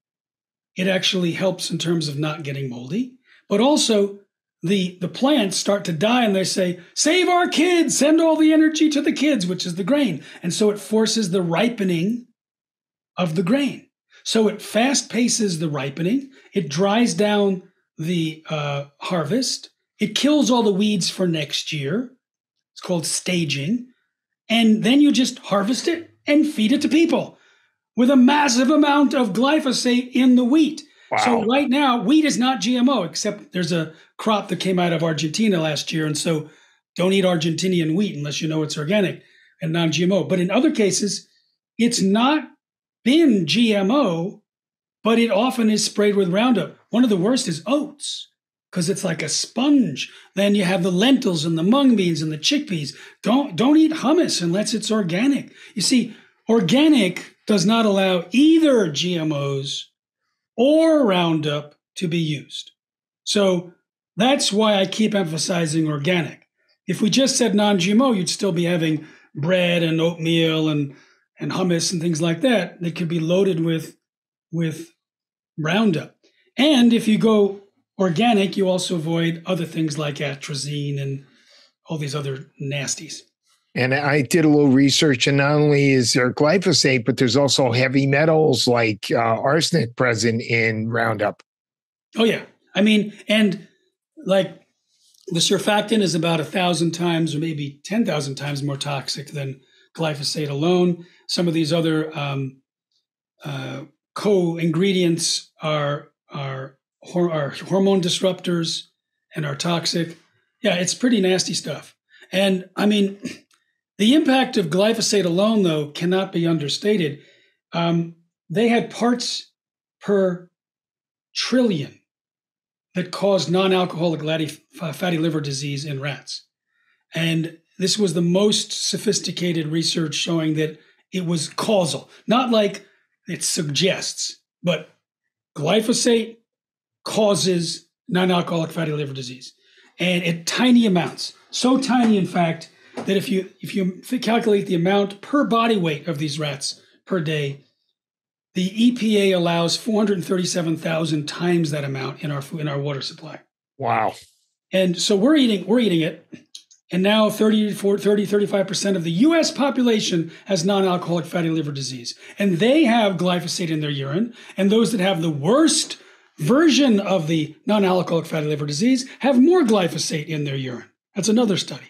it actually helps in terms of not getting moldy, but also the plants start to die, and they say, save our kids, send all the energy to the kids, which is the grain. And so it forces the ripening of the grain. So it fast paces the ripening, it dries down the harvest, it kills all the weeds for next year, it's called staging, and then you just harvest it and feed it to people with a massive amount of glyphosate in the wheat. Wow. So right now, wheat is not GMO, except there's a crop that came out of Argentina last year, and so don't eat Argentinian wheat unless you know it's organic and non-GMO. But in other cases, it's not been GMO, but it often is sprayed with Roundup. One of the worst is oats, because it's like a sponge. Then you have the lentils and the mung beans and the chickpeas. Don't eat hummus unless it's organic. You see, organic does not allow either GMOs or Roundup to be used. So that's why I keep emphasizing organic. If we just said non-GMO, you'd still be having bread and oatmeal and hummus and things like that, that could be loaded with Roundup. And if you go organic, you also avoid other things like atrazine and all these other nasties. And I did a little research, and not only is there glyphosate, but there's also heavy metals like arsenic present in Roundup. Oh, yeah. I mean, and like the surfactant is about 1,000 times or maybe 10,000 times more toxic than glyphosate alone. Some of these other co-ingredients are hormone disruptors and are toxic. Yeah, it's pretty nasty stuff. And I mean, The impact of glyphosate alone, though, cannot be understated. They had parts per trillion that caused non-alcoholic fatty liver disease in rats. And this was the most sophisticated research showing that it was causal, not like it suggests, but glyphosate causes non-alcoholic fatty liver disease, and at tiny amounts, so tiny, in fact, that if you calculate the amount per body weight of these rats per day, the EPA allows 437,000 times that amount in our water supply. Wow. And so we're eating it. And now 35% of the U.S. population has non-alcoholic fatty liver disease. And they have glyphosate in their urine. And those that have the worst version of the non-alcoholic fatty liver disease have more glyphosate in their urine. That's another study.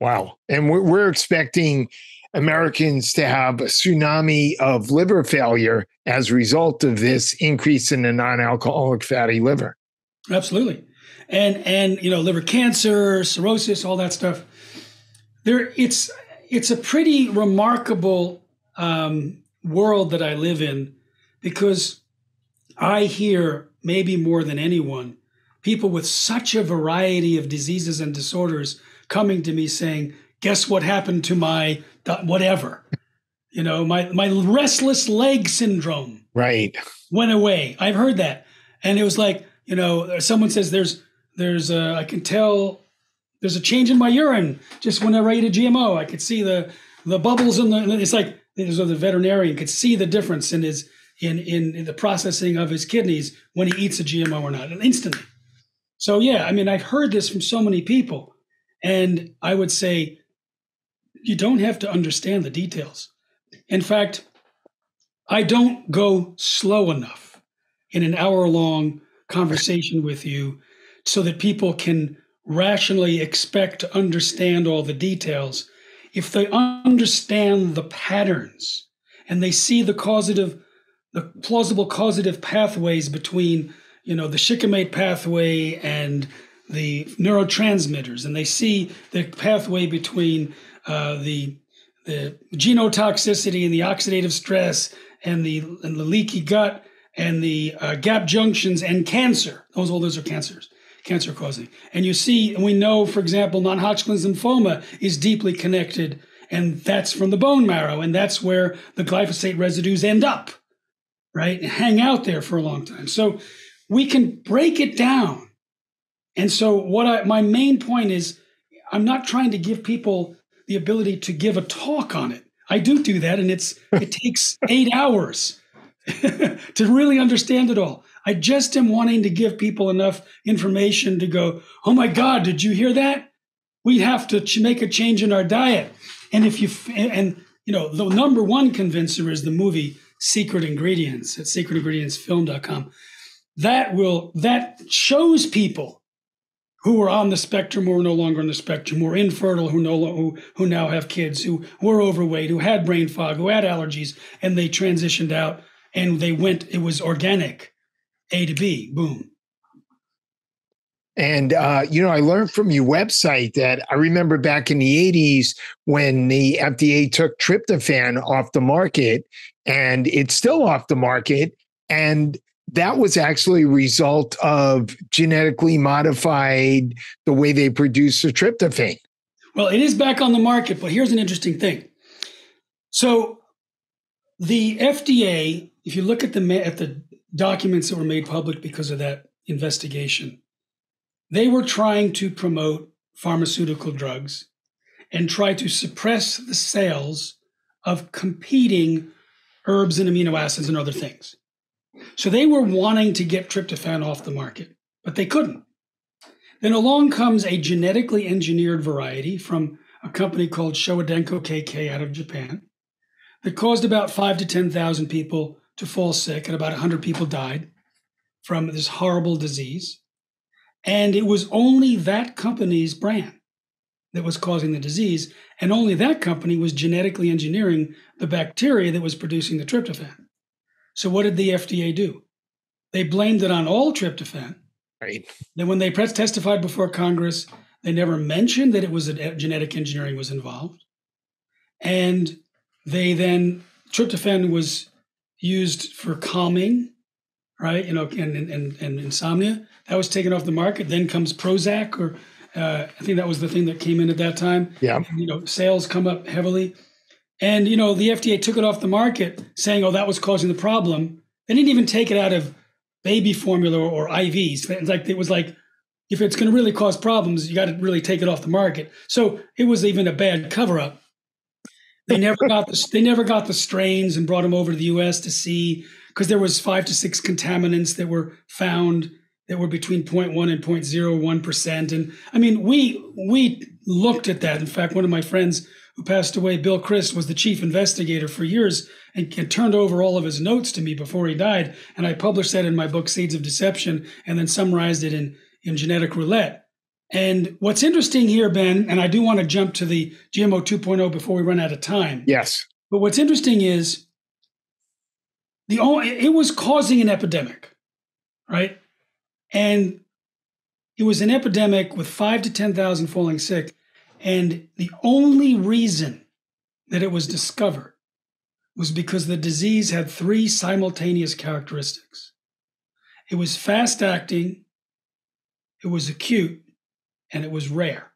Wow. And we're expecting Americans to have a tsunami of liver failure as a result of this increase in the non-alcoholic fatty liver. Absolutely. And you know, liver cancer, cirrhosis, all that stuff. It's a pretty remarkable world that I live in, because I hear, maybe more than anyone, people with such a variety of diseases and disorders coming to me saying, "Guess what happened to my whatever? You know, my restless leg syndrome went away." I've heard that, and it was like, you know, someone says I can tell there's a change in my urine just whenever I eat a GMO. I could see the bubbles in the. It's like the veterinarian could see the difference in his in the processing of his kidneys when he eats a GMO or not, instantly. So yeah, I mean, I've heard this from so many people, and I would say you don't have to understand the details. In fact, I don't go slow enough in an hour-long conversation with you, so that people can rationally expect to understand all the details. If they understand the patterns and they see the plausible causative pathways between, you know, the shikimate pathway and the neurotransmitters, and they see the pathway between the genotoxicity and the oxidative stress and the leaky gut and the gap junctions and cancer. Those are cancers, cancer causing. And you see, we know, for example, non-Hodgkin's lymphoma is deeply connected, and that's from the bone marrow, and that's where the glyphosate residues end up, right? And hang out there for a long time. So we can break it down. And so my main point is, I'm not trying to give people the ability to give a talk on it. I do that, and it takes 8 hours to really understand it all. I just am wanting to give people enough information to go, "Oh my God, did you hear that? We have to make a change in our diet." And the number one convincer is the movie Secret Ingredients at secretingredientsfilm.com. That shows people who are on the spectrum or no longer on the spectrum, who are infertile, who now have kids, who are overweight, who had brain fog, who had allergies, and they transitioned out. And it was organic, A to B, boom. And, you know, I learned from your website that I remember back in the 80s when the FDA took tryptophan off the market, and it's still off the market. And that was actually a result of genetically modified the way they produce the tryptophan. Well, it is back on the market, but here's an interesting thing. So the FDA, if you look at the documents that were made public because of that investigation, they were trying to promote pharmaceutical drugs and try to suppress the sales of competing herbs and amino acids and other things. So they were wanting to get tryptophan off the market, but they couldn't. Then along comes a genetically engineered variety from a company called Showa Denko KK out of Japan that caused about 5,000 to 10,000 people to fall sick, and about 100 people died from this horrible disease. And it was only that company's brand that was causing the disease, and only that company was genetically engineering the bacteria that was producing the tryptophan. So what did the FDA do? They blamed it on all tryptophan. Right. Then when they testified before Congress, they never mentioned that it was genetic engineering was involved. And they then, tryptophan was used for calming, right? You know, and insomnia. That was taken off the market. Then comes Prozac, or I think that was the thing that came in at that time. Yeah. And, you know, sales come up heavily. And, you know, the FDA took it off the market saying, oh, that was causing the problem. They didn't even take it out of baby formula or IVs. It was like, if it's going to really cause problems, you got to really take it off the market. So it was even a bad cover-up. They never got the strains and brought them over to the U.S. to see, because there was 5 to 6 contaminants that were found that were between 0.1 and 0.01%. And I mean, we looked at that. In fact, one of my friends who passed away, Bill Christ, was the chief investigator for years and turned over all of his notes to me before he died. And I published that in my book, Seeds of Deception, and then summarized it in Genetic Roulette. And what's interesting here, Ben, and I do want to jump to the GMO 2.0 before we run out of time. Yes. But what's interesting is it was causing an epidemic, right? And it was an epidemic with 5 to 10,000 falling sick. And the only reason that it was discovered was because the disease had 3 simultaneous characteristics. It was fast-acting, it was acute, and it was rare.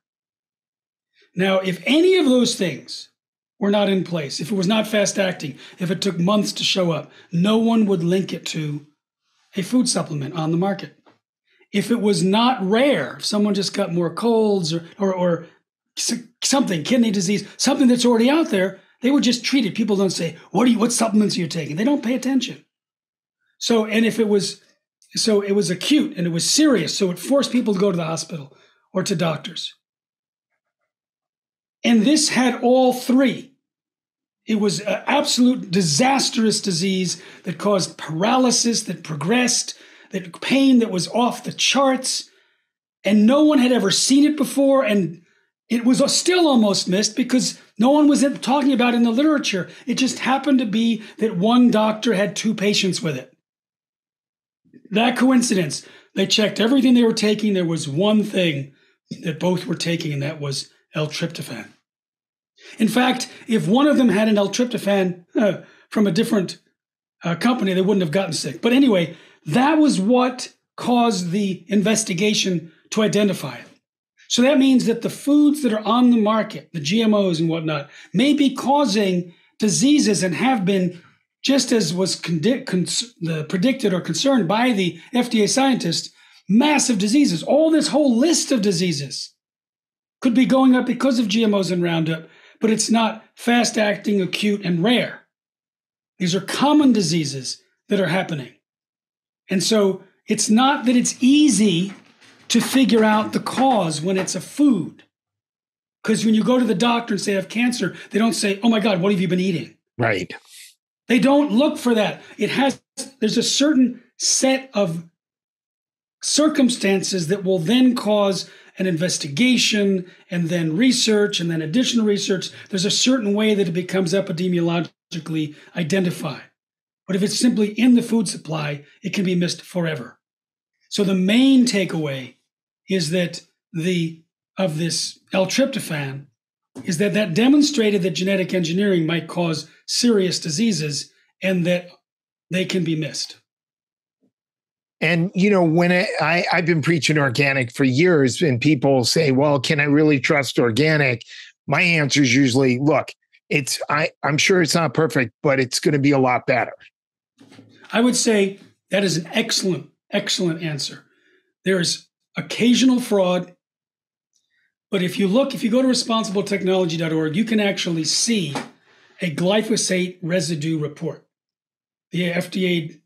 Now, if any of those things were not in place, if it was not fast acting, if it took months to show up, no one would link it to a food supplement on the market. If it was not rare, if someone just got more colds or something, kidney disease, something that's already out there, they would just treat it. People don't say, what supplements are you taking? They don't pay attention. So it was acute and it was serious. So it forced people to go to the hospital or to doctors. And this had all 3. It was an absolute disastrous disease that caused paralysis, that progressed, that pain that was off the charts. And no one had ever seen it before. And it was still almost missed because no one was talking about it in the literature. It just happened to be that one doctor had 2 patients with it. That coincidence. They checked everything they were taking. There was one thing that both were taking, and that was L-tryptophan. In fact, if one of them had an L-tryptophan from a different company, they wouldn't have gotten sick. But anyway, that was what caused the investigation to identify it. So that means that the foods that are on the market, the GMOs and whatnot, may be causing diseases and have been, just as was predicted or concerned by the FDA scientists, massive diseases. All this whole list of diseases could be going up because of GMOs and Roundup, but it's not fast-acting, acute, and rare. These are common diseases that are happening. And so it's not that it's easy to figure out the cause when it's a food. Because when you go to the doctor and say, I have cancer, they don't say, oh my God, what have you been eating? Right. They don't look for that. There's a certain set of circumstances that will then cause an investigation and then research and then additional research. There's a certain way that it becomes epidemiologically identified. But if it's simply in the food supply, it can be missed forever. So the main takeaway is that this L-tryptophan is that demonstrated that genetic engineering might cause serious diseases and that they can be missed. And, you know, when I've been preaching organic for years and people say, well, can I really trust organic? My answer is usually, look, I'm sure it's not perfect, but it's going to be a lot better. I would say that is an excellent, excellent answer. There is occasional fraud. But if you go to responsibletechnology.org, you can actually see a glyphosate residue report. The FDA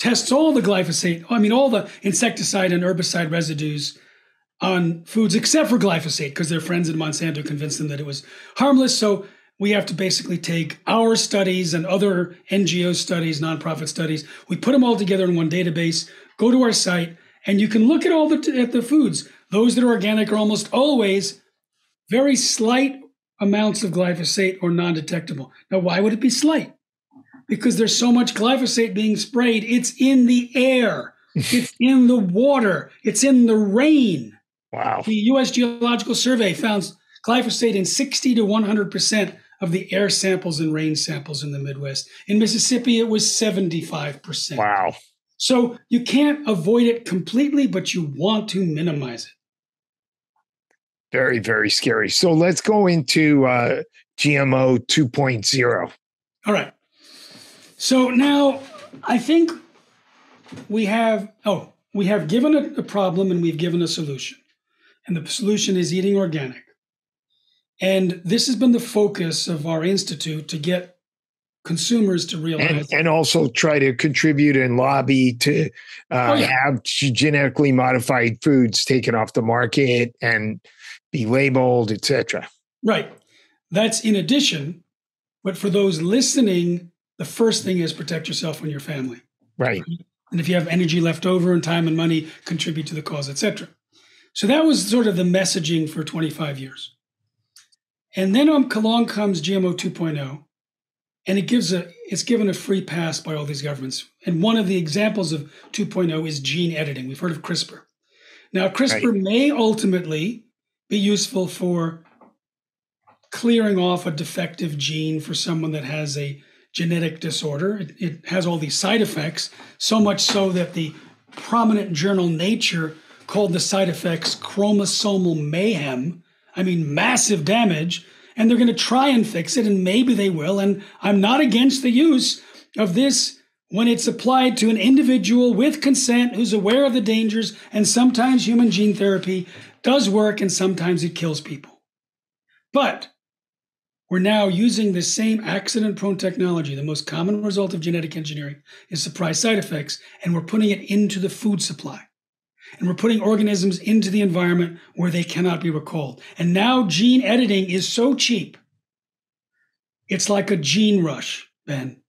tests all the glyphosate, all the insecticide and herbicide residues on foods except for glyphosate, because their friends at Monsanto convinced them that it was harmless. So we have to basically take our studies and other NGO studies, nonprofit studies. We put them all together in one database, go to our site, and you can look at all the foods. Those that are organic are almost always very slight amounts of glyphosate or non-detectable. Now, why would it be slight? Because there's so much glyphosate being sprayed. It's in the air. It's in the water. It's in the rain. Wow. The U.S. Geological Survey found glyphosate in 60 to 100% of the air samples and rain samples in the Midwest. In Mississippi, it was 75%. Wow. So you can't avoid it completely, but you want to minimize it. Very, very scary. So let's go into GMO 2.0. All right. So now I think we have given a problem and we've given a solution. And the solution is eating organic. And this has been the focus of our institute to get consumers to realize. And also try to contribute and lobby to have genetically modified foods taken off the market and be labeled, et cetera. Right. That's in addition. But for those listening, the first thing is protect yourself and your family. Right. And if you have energy left over and time and money, contribute to the cause, et cetera. So that was sort of the messaging for 25 years. And then along comes GMO 2.0, and it's given a free pass by all these governments. And one of the examples of 2.0 is gene editing. We've heard of CRISPR. Now, CRISPR may ultimately be useful for clearing off a defective gene for someone that has a genetic disorder. It has all these side effects, so much so that the prominent journal Nature called the side effects chromosomal mayhem. I mean, massive damage, and they're going to try and fix it, and maybe they will. And I'm not against the use of this when it's applied to an individual with consent who's aware of the dangers, and sometimes human gene therapy does work, and sometimes it kills people. But we're now using the same accident-prone technology. The most common result of genetic engineering is surprise side effects, and we're putting it into the food supply. And we're putting organisms into the environment where they cannot be recalled. And now gene editing is so cheap. It's like a gene rush, Ben.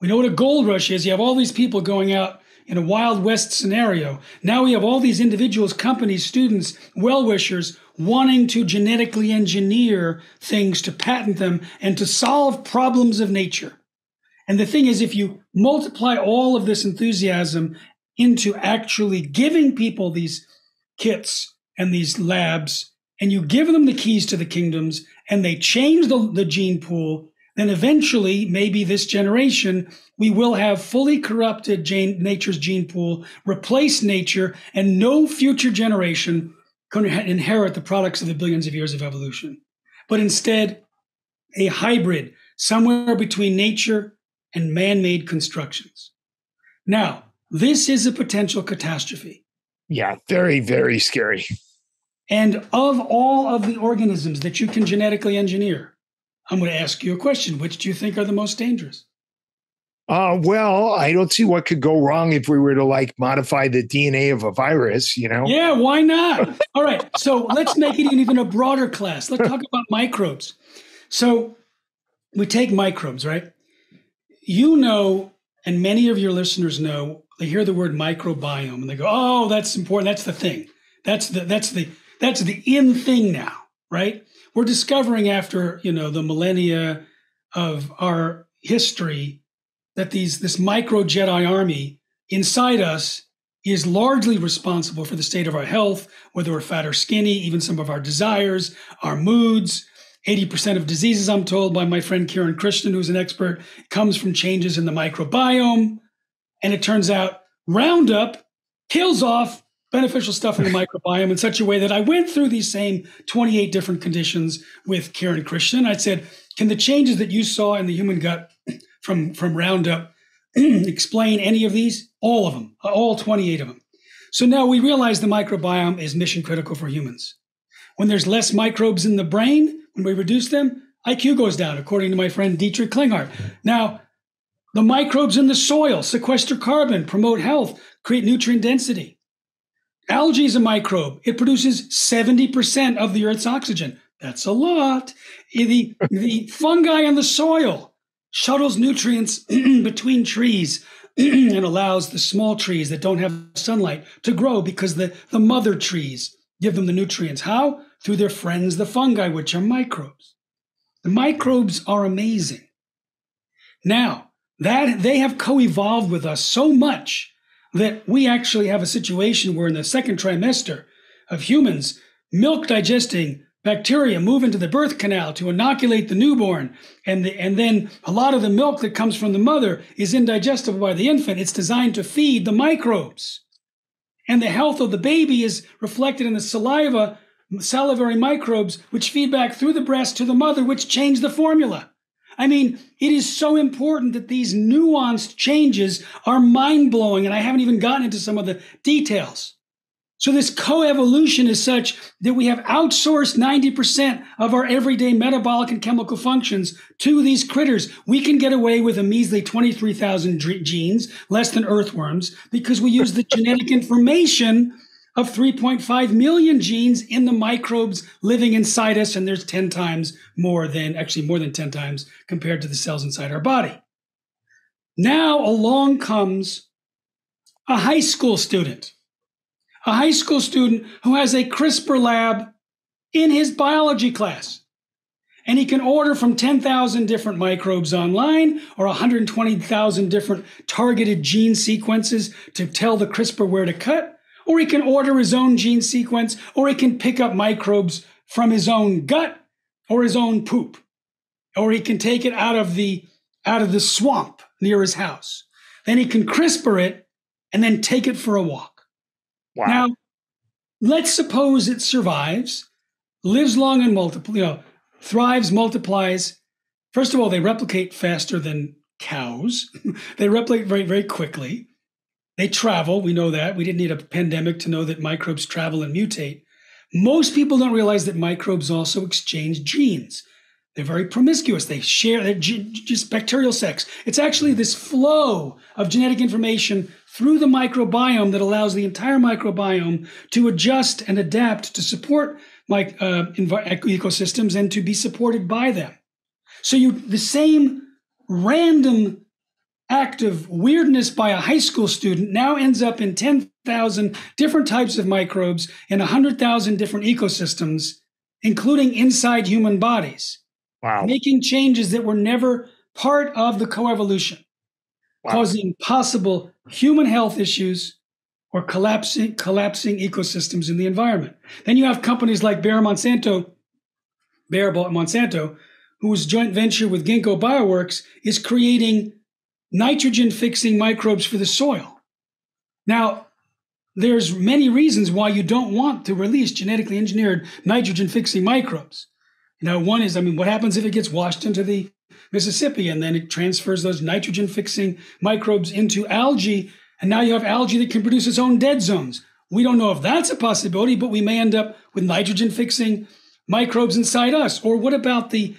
We know what a gold rush is. You have all these people going out in a Wild West scenario. Now we have all these individuals, companies, students, well-wishers wanting to genetically engineer things, to patent them, and to solve problems of nature. And the thing is, if you multiply all of this enthusiasm into actually giving people these kits and these labs, and you give them the keys to the kingdoms, and they change the gene pool, then eventually, maybe this generation, we will have fully corrupted nature's gene pool, replace nature, and no future generation can inherit the products of the billions of years of evolution. But instead, a hybrid, somewhere between nature and man-made constructions. Now, this is a potential catastrophe. Yeah, very, very scary. And of all of the organisms that you can genetically engineer, I'm going to ask you a question. Which do you think are the most dangerous? Well, I don't see what could go wrong if we were to modify the DNA of a virus, you know? Yeah, why not? All right. So let's make it even a broader class. Let's talk about microbes. So we take microbes, right? You know, and many of your listeners know, they hear the word microbiome and they go, oh, that's important. That's the thing. That's the in thing now, right? We're discovering after, the millennia of our history that this micro Jedi army inside us is largely responsible for the state of our health, whether we're fat or skinny, even some of our desires, our moods. 80% of diseases, I'm told by my friend Kieran Christian, who's an expert, comes from changes in the microbiome. And it turns out Roundup kills off beneficial stuff in the microbiome in such a way that I went through these same 28 different conditions with Kieran Christian. I said, can the changes that you saw in the human gut from Roundup explain any of these? All of them, all 28 of them. So now we realize the microbiome is mission critical for humans. When there's less microbes in the brain, when we reduce them, IQ goes down, according to my friend Dietrich Klinghardt. Now, the microbes in the soil sequester carbon, promote health, create nutrient density. Algae is a microbe. It produces 70% of the Earth's oxygen. That's a lot. The fungi in the soil shuttles nutrients between trees and allows the small trees that don't have sunlight to grow because the mother trees give them the nutrients. How? Through their friends, the fungi, which are microbes. The microbes are amazing. Now, that they have co-evolved with us so much that we actually have a situation where in the second trimester of humans, milk digesting Bacteria move into the birth canal to inoculate the newborn, and then a lot of the milk that comes from the mother is indigestible by the infant. It's designed to feed the microbes. And the health of the baby is reflected in the saliva, salivary microbes, which feed back through the breast to the mother, which change the formula. I mean, it is so important that these nuanced changes are mind-blowing, and I haven't even gotten into some of the details. So this co-evolution is such that we have outsourced 90% of our everyday metabolic and chemical functions to these critters. We can get away with a measly 23,000 genes, less than earthworms, because we use the genetic information of 3.5 million genes in the microbes living inside us. And there's 10 times more than, actually more than 10 times compared to the cells inside our body. Now along comes a high school student. A high school student who has a CRISPR lab in his biology class. And he can order from 10,000 different microbes online or 120,000 different targeted gene sequences to tell the CRISPR where to cut. Or he can order his own gene sequence, or he can pick up microbes from his own gut or his own poop. Or he can take it out of the swamp near his house. Then he can CRISPR it and then take it for a walk. Wow. Now, let's suppose it survives, lives long and thrives, multiplies. First of all, they replicate faster than cows. They replicate very, very quickly. They travel. We know that. We didn't need a pandemic to know that microbes travel and mutate. Most people don't realize that microbes also exchange genes. They're very promiscuous. They share their just bacterial sex. It's actually this flow of genetic information through the microbiome that allows the entire microbiome to adjust and adapt to support ecosystems and to be supported by them. So the same random act of weirdness by a high school student now ends up in 10,000 different types of microbes in 100,000 different ecosystems, including inside human bodies. Wow. Making changes that were never part of the coevolution. Wow. Causing possible human health issues or collapsing ecosystems in the environment. Then you have companies like Bayer Monsanto, whose joint venture with Ginkgo Bioworks is creating nitrogen-fixing microbes for the soil. Now, there's many reasons why you don't want to release genetically engineered nitrogen-fixing microbes. Now, one is, what happens if it gets washed into the Mississippi and then it transfers those nitrogen-fixing microbes into algae, and now you have algae that can produce its own dead zones. We don't know if that's a possibility, but we may end up with nitrogen-fixing microbes inside us. Or what about the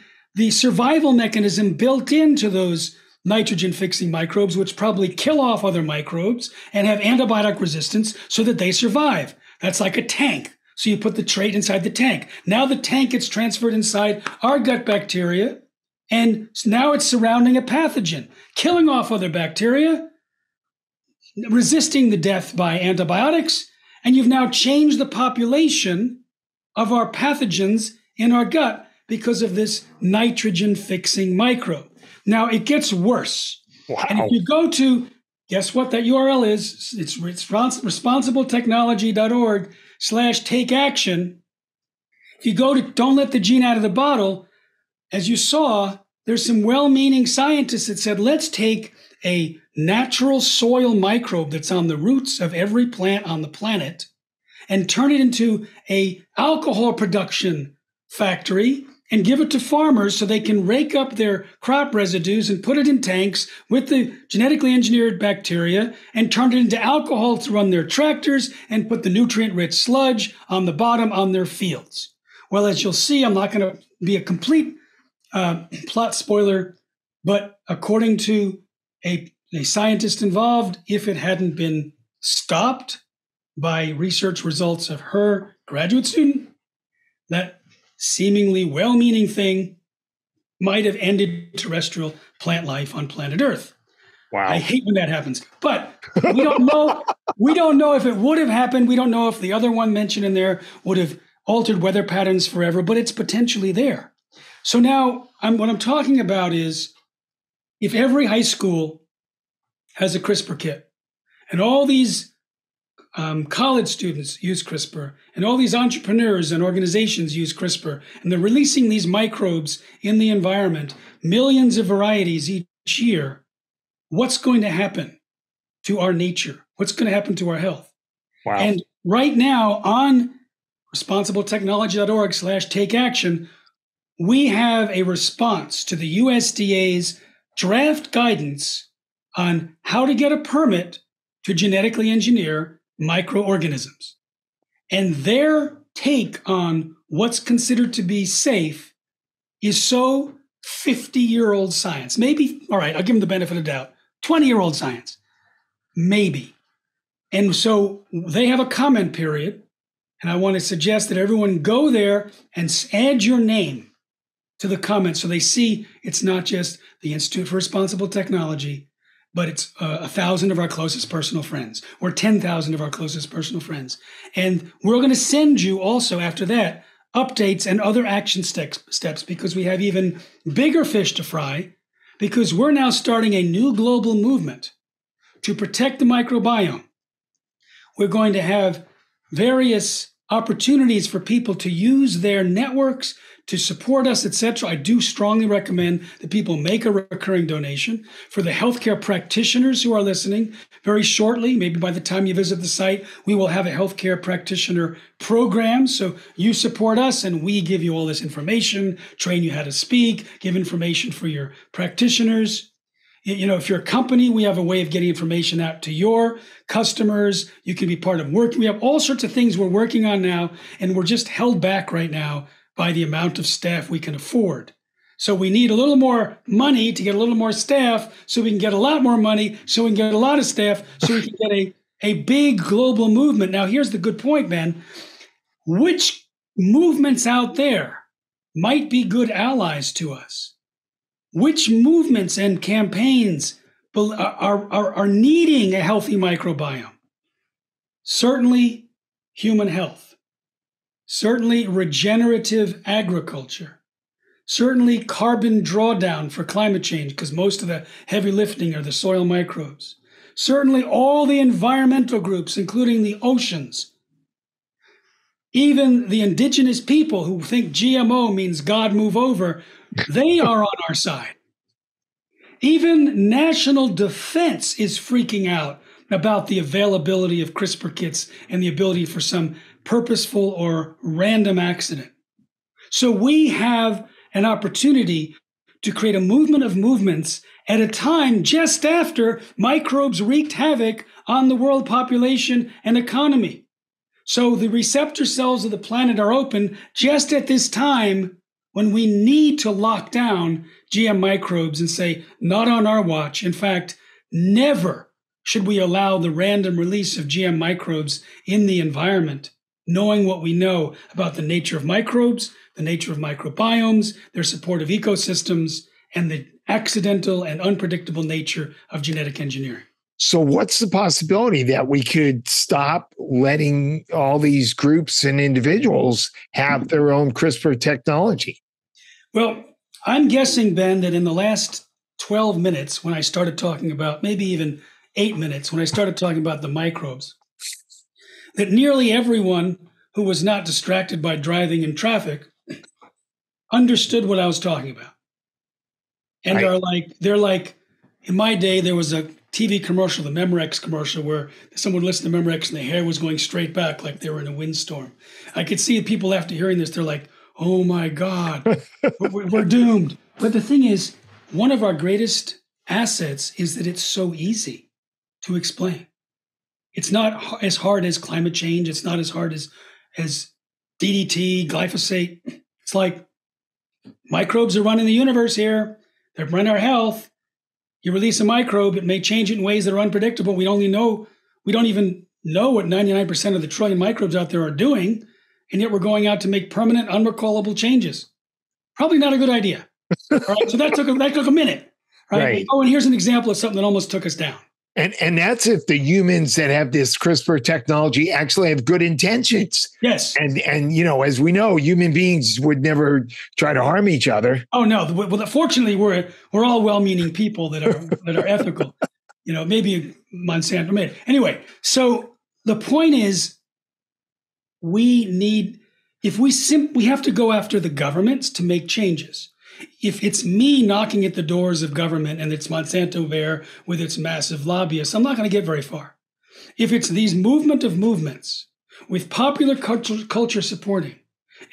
survival mechanism built into those nitrogen-fixing microbes, which probably kill off other microbes and have antibiotic resistance so that they survive? That's like a tank. So you put the trait inside the tank. Now the tank gets transferred inside our gut bacteria, and now it's surrounding a pathogen, killing off other bacteria, resisting the death by antibiotics, and you've now changed the population of our pathogens in our gut because of this nitrogen-fixing microbe. Now it gets worse. Wow. And if you go to, guess what that URL is? It's responsibletechnology.org. /take action. If you go to Don't Let the Gene Out of the Bottle, as you saw, there's some well-meaning scientists that said, let's take a natural soil microbe that's on the roots of every plant on the planet and turn it into an alcohol production factory and give it to farmers so they can rake up their crop residues and put it in tanks with the genetically engineered bacteria and turn it into alcohol to run their tractors and put the nutrient-rich sludge on the bottom on their fields. Well, as you'll see, I'm not going to be a complete plot spoiler, but according to a scientist involved, if it hadn't been stopped by research results of her graduate student, that seemingly well-meaning thing might have ended terrestrial plant life on planet Earth. Wow. I hate when that happens, but we don't know. We don't know if it would have happened. We don't know if the other one mentioned in there would have altered weather patterns forever, but it's potentially there. So now what I'm talking about is if every high school has a CRISPR kit and all these college students use CRISPR, and all these entrepreneurs and organizations use CRISPR, and they're releasing these microbes in the environment, millions of varieties each year. What's going to happen to our nature? What's going to happen to our health? Wow. And right now on responsibletechnology.org/take action, we have a response to the USDA's draft guidance on how to get a permit to genetically engineer microorganisms. And their take on what's considered to be safe is so 50-year-old science. Maybe, all right, I'll give them the benefit of the doubt, 20-year-old science, maybe. And so they have a comment period, and I want to suggest that everyone go there and add your name to the comments so they see it's not just the Institute for Responsible Technology, but it's 1,000 of our closest personal friends or 10,000 of our closest personal friends. And we're going to send you also after that updates and other action steps because we have even bigger fish to fry because we're now starting a new global movement to protect the microbiome. We're going to have various opportunities for people to use their networks to support us, etc. I do strongly recommend that people make a recurring donation. For the healthcare practitioners who are listening, very shortly, maybe by the time you visit the site, we will have a healthcare practitioner program. So you support us and we give you all this information, train you how to speak, give information for your practitioners. You know, if you're a company, we have a way of getting information out to your customers. You can be part of work. We have all sorts of things we're working on now, and we're just held back right now by the amount of staff we can afford. So we need a little more money to get a little more staff so we can get a lot more money, so we can get a lot of staff, so we can get a big global movement. Now, here's the good point, Ben. Which movements out there might be good allies to us? Which movements and campaigns are needing a healthy microbiome? Certainly human health, certainly regenerative agriculture, certainly carbon drawdown for climate change, because most of the heavy lifting are the soil microbes, certainly all the environmental groups, including the oceans, even the indigenous people who think GMO means God move over, they are on our side. Even national defense is freaking out about the availability of CRISPR kits and the ability for some purposeful or random accident. So we have an opportunity to create a movement of movements at a time just after microbes wreaked havoc on the world population and economy. So the receptor cells of the planet are open just at this time when we need to lock down GM microbes and say, not on our watch. In fact, never should we allow the random release of GM microbes in the environment, knowing what we know about the nature of microbes, the nature of microbiomes, their supportive ecosystems, and the accidental and unpredictable nature of genetic engineering. So what's the possibility that we could stop letting all these groups and individuals have their own CRISPR technology? Well, I'm guessing, Ben, that in the last 12 minutes when I started talking about, maybe even 8 minutes, when I started talking about the microbes, that nearly everyone who was not distracted by driving in traffic understood what I was talking about. And they're like, in my day, there was a TV commercial, the Memorex commercial, where someone listened to Memorex and their hair was going straight back like they were in a windstorm. I could see people after hearing this, they're like, oh my God, we're doomed. But the thing is, one of our greatest assets is that it's so easy to explain. It's not as hard as climate change. It's not as hard as DDT, glyphosate. It's like microbes are running the universe here. They run our health. You release a microbe, it may change it in ways that are unpredictable. We don't even know what 99% of the trillion microbes out there are doing, and yet we're going out to make permanent, unrecallable changes. Probably not a good idea. All right, so that took a minute. Right? Right. Oh, and here's an example of something that almost took us down. And that's if the humans that have this CRISPR technology actually have good intentions. Yes. And you know, as we know, human beings would never try to harm each other. Oh no! Well, fortunately, we're all well-meaning people that are ethical. You know, maybe Monsanto made it. Anyway, so The point is, we need, we have to go after the governments to make changes. If it's me knocking at the doors of government and it's Monsanto Bayer with its massive lobbyists, I'm not going to get very far. If it's these movement of movements with popular culture supporting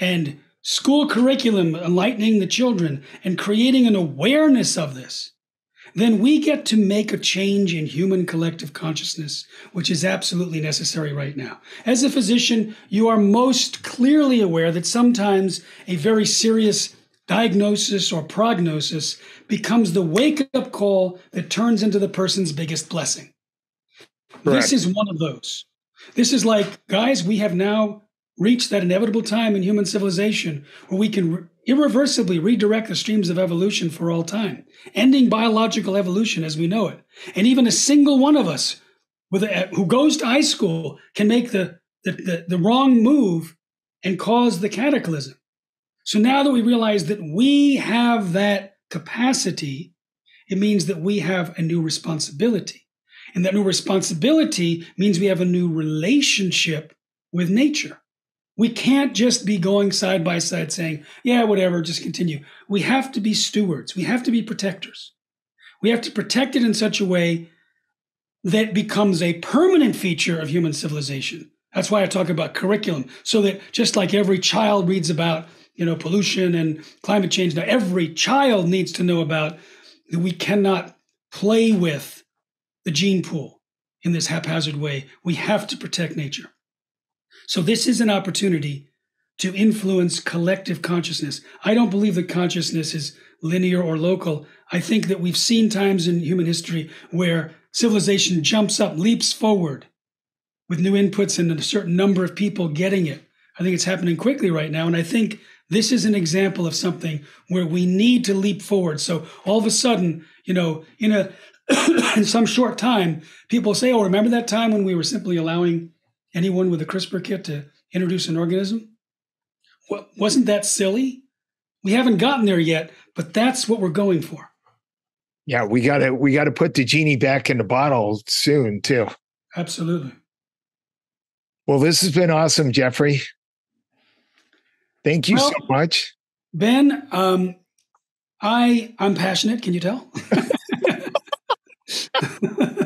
and school curriculum enlightening the children and creating an awareness of this, then we get to make a change in human collective consciousness, which is absolutely necessary right now. As a physician, you are most clearly aware that sometimes a very serious diagnosis or prognosis becomes the wake-up call that turns into the person's biggest blessing. Correct. This is one of those. This is like, guys, we have now reached that inevitable time in human civilization where we can irreversibly redirect the streams of evolution for all time, ending biological evolution as we know it. And even a single one of us who goes to high school can make the wrong move and cause the cataclysm. So now that we realize that we have that capacity, it means that we have a new responsibility. And that new responsibility means we have a new relationship with nature. We can't just be going side by side saying, yeah, whatever, just continue. We have to be stewards. We have to be protectors. We have to protect it in such a way that becomes a permanent feature of human civilization. That's why I talk about curriculum, so that just like every child reads about, you know, pollution and climate change, now every child needs to know about that we cannot play with the gene pool in this haphazard way. We have to protect nature. So this is an opportunity to influence collective consciousness. I don't believe that consciousness is linear or local. I think that we've seen times in human history where civilization jumps up, leaps forward with new inputs and a certain number of people getting it. I think it's happening quickly right now. And I think this is an example of something where we need to leap forward. So all of a sudden, you know, in some short time, people say, oh, remember that time when we were simply allowing anyone with a CRISPR kit to introduce an organism? Well, wasn't that silly? We haven't gotten there yet, but that's what we're going for. Yeah, we gotta put the genie back in the bottle soon too. Absolutely. Well, this has been awesome, Jeffrey. Thank you so much. Ben, I'm passionate. Can you tell?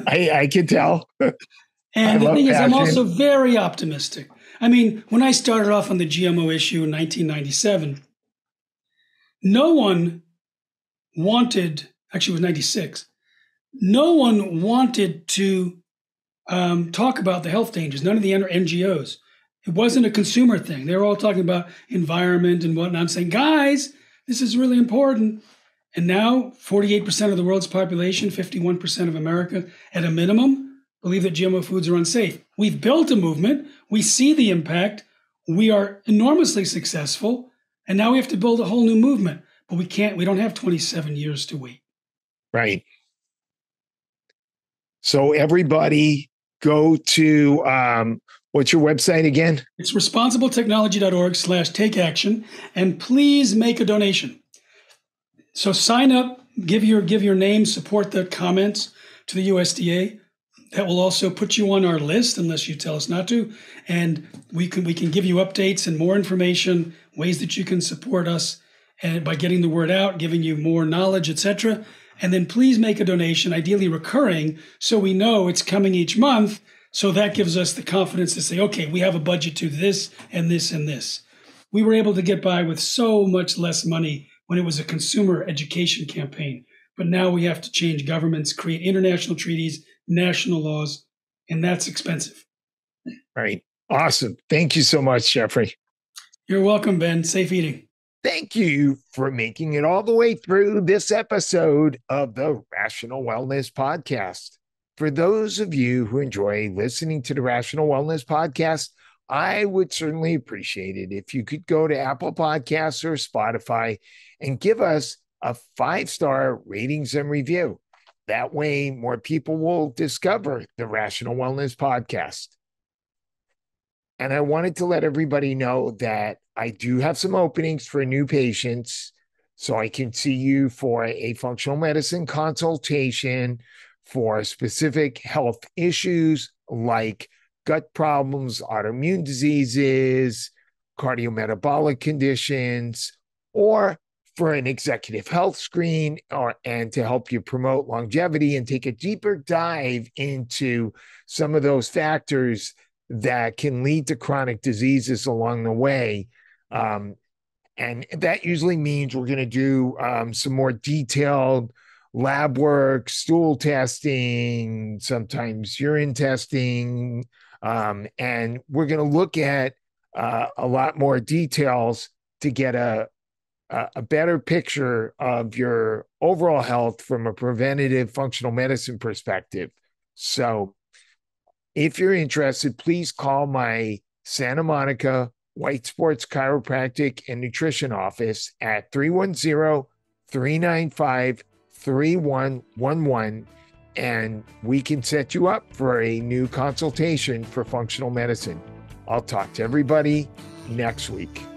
I can tell. And the thing is, I'm also very optimistic. I mean, when I started off on the GMO issue in 1997, no one wanted, actually it was 96, no one wanted to talk about the health dangers, none of the NGOs. It wasn't a consumer thing. They were all talking about environment and whatnot. I'm saying, guys, this is really important. And now 48% of the world's population, 51% of America at a minimum, believe that GMO foods are unsafe. We've built a movement. We see the impact. We are enormously successful. And now we have to build a whole new movement. But we don't have 27 years to wait. Right. So everybody go to, what's your website again? It's responsibletechnology.org/takeaction. And please make a donation. So sign up, give your name, support the comments to the USDA. That will also put you on our list unless you tell us not to. And we can give you updates and more information, ways that you can support us, and by getting the word out, giving you more knowledge, etc. And then please make a donation, ideally recurring, so we know it's coming each month. So that gives us the confidence to say, okay, we have a budget to this and this and this. We were able to get by with so much less money when it was a consumer education campaign. But now we have to change governments, create international treaties, national laws, and that's expensive. Right. Awesome. Thank you so much, Jeffrey. You're welcome, Ben. Safe eating. Thank you for making it all the way through this episode of the Rational Wellness Podcast. For those of you who enjoy listening to the Rational Wellness Podcast, I would certainly appreciate it if you could go to Apple Podcasts or Spotify and give us a 5-star ratings and review. That way, more people will discover the Rational Wellness Podcast. And I wanted to let everybody know that I do have some openings for new patients. So I can see you for a functional medicine consultation for specific health issues like gut problems, autoimmune diseases, cardiometabolic conditions, or for an executive health screen, and to help you promote longevity and take a deeper dive into some of those factors that can lead to chronic diseases along the way. And that usually means we're going to do some more detailed lab work, stool testing, sometimes urine testing, and we're going to look at a lot more details to get a better picture of your overall health from a preventative functional medicine perspective. So if you're interested, please call my Santa Monica White Sports Chiropractic and Nutrition Office at 310-395-3111, and we can set you up for a new consultation for functional medicine. I'll talk to everybody next week.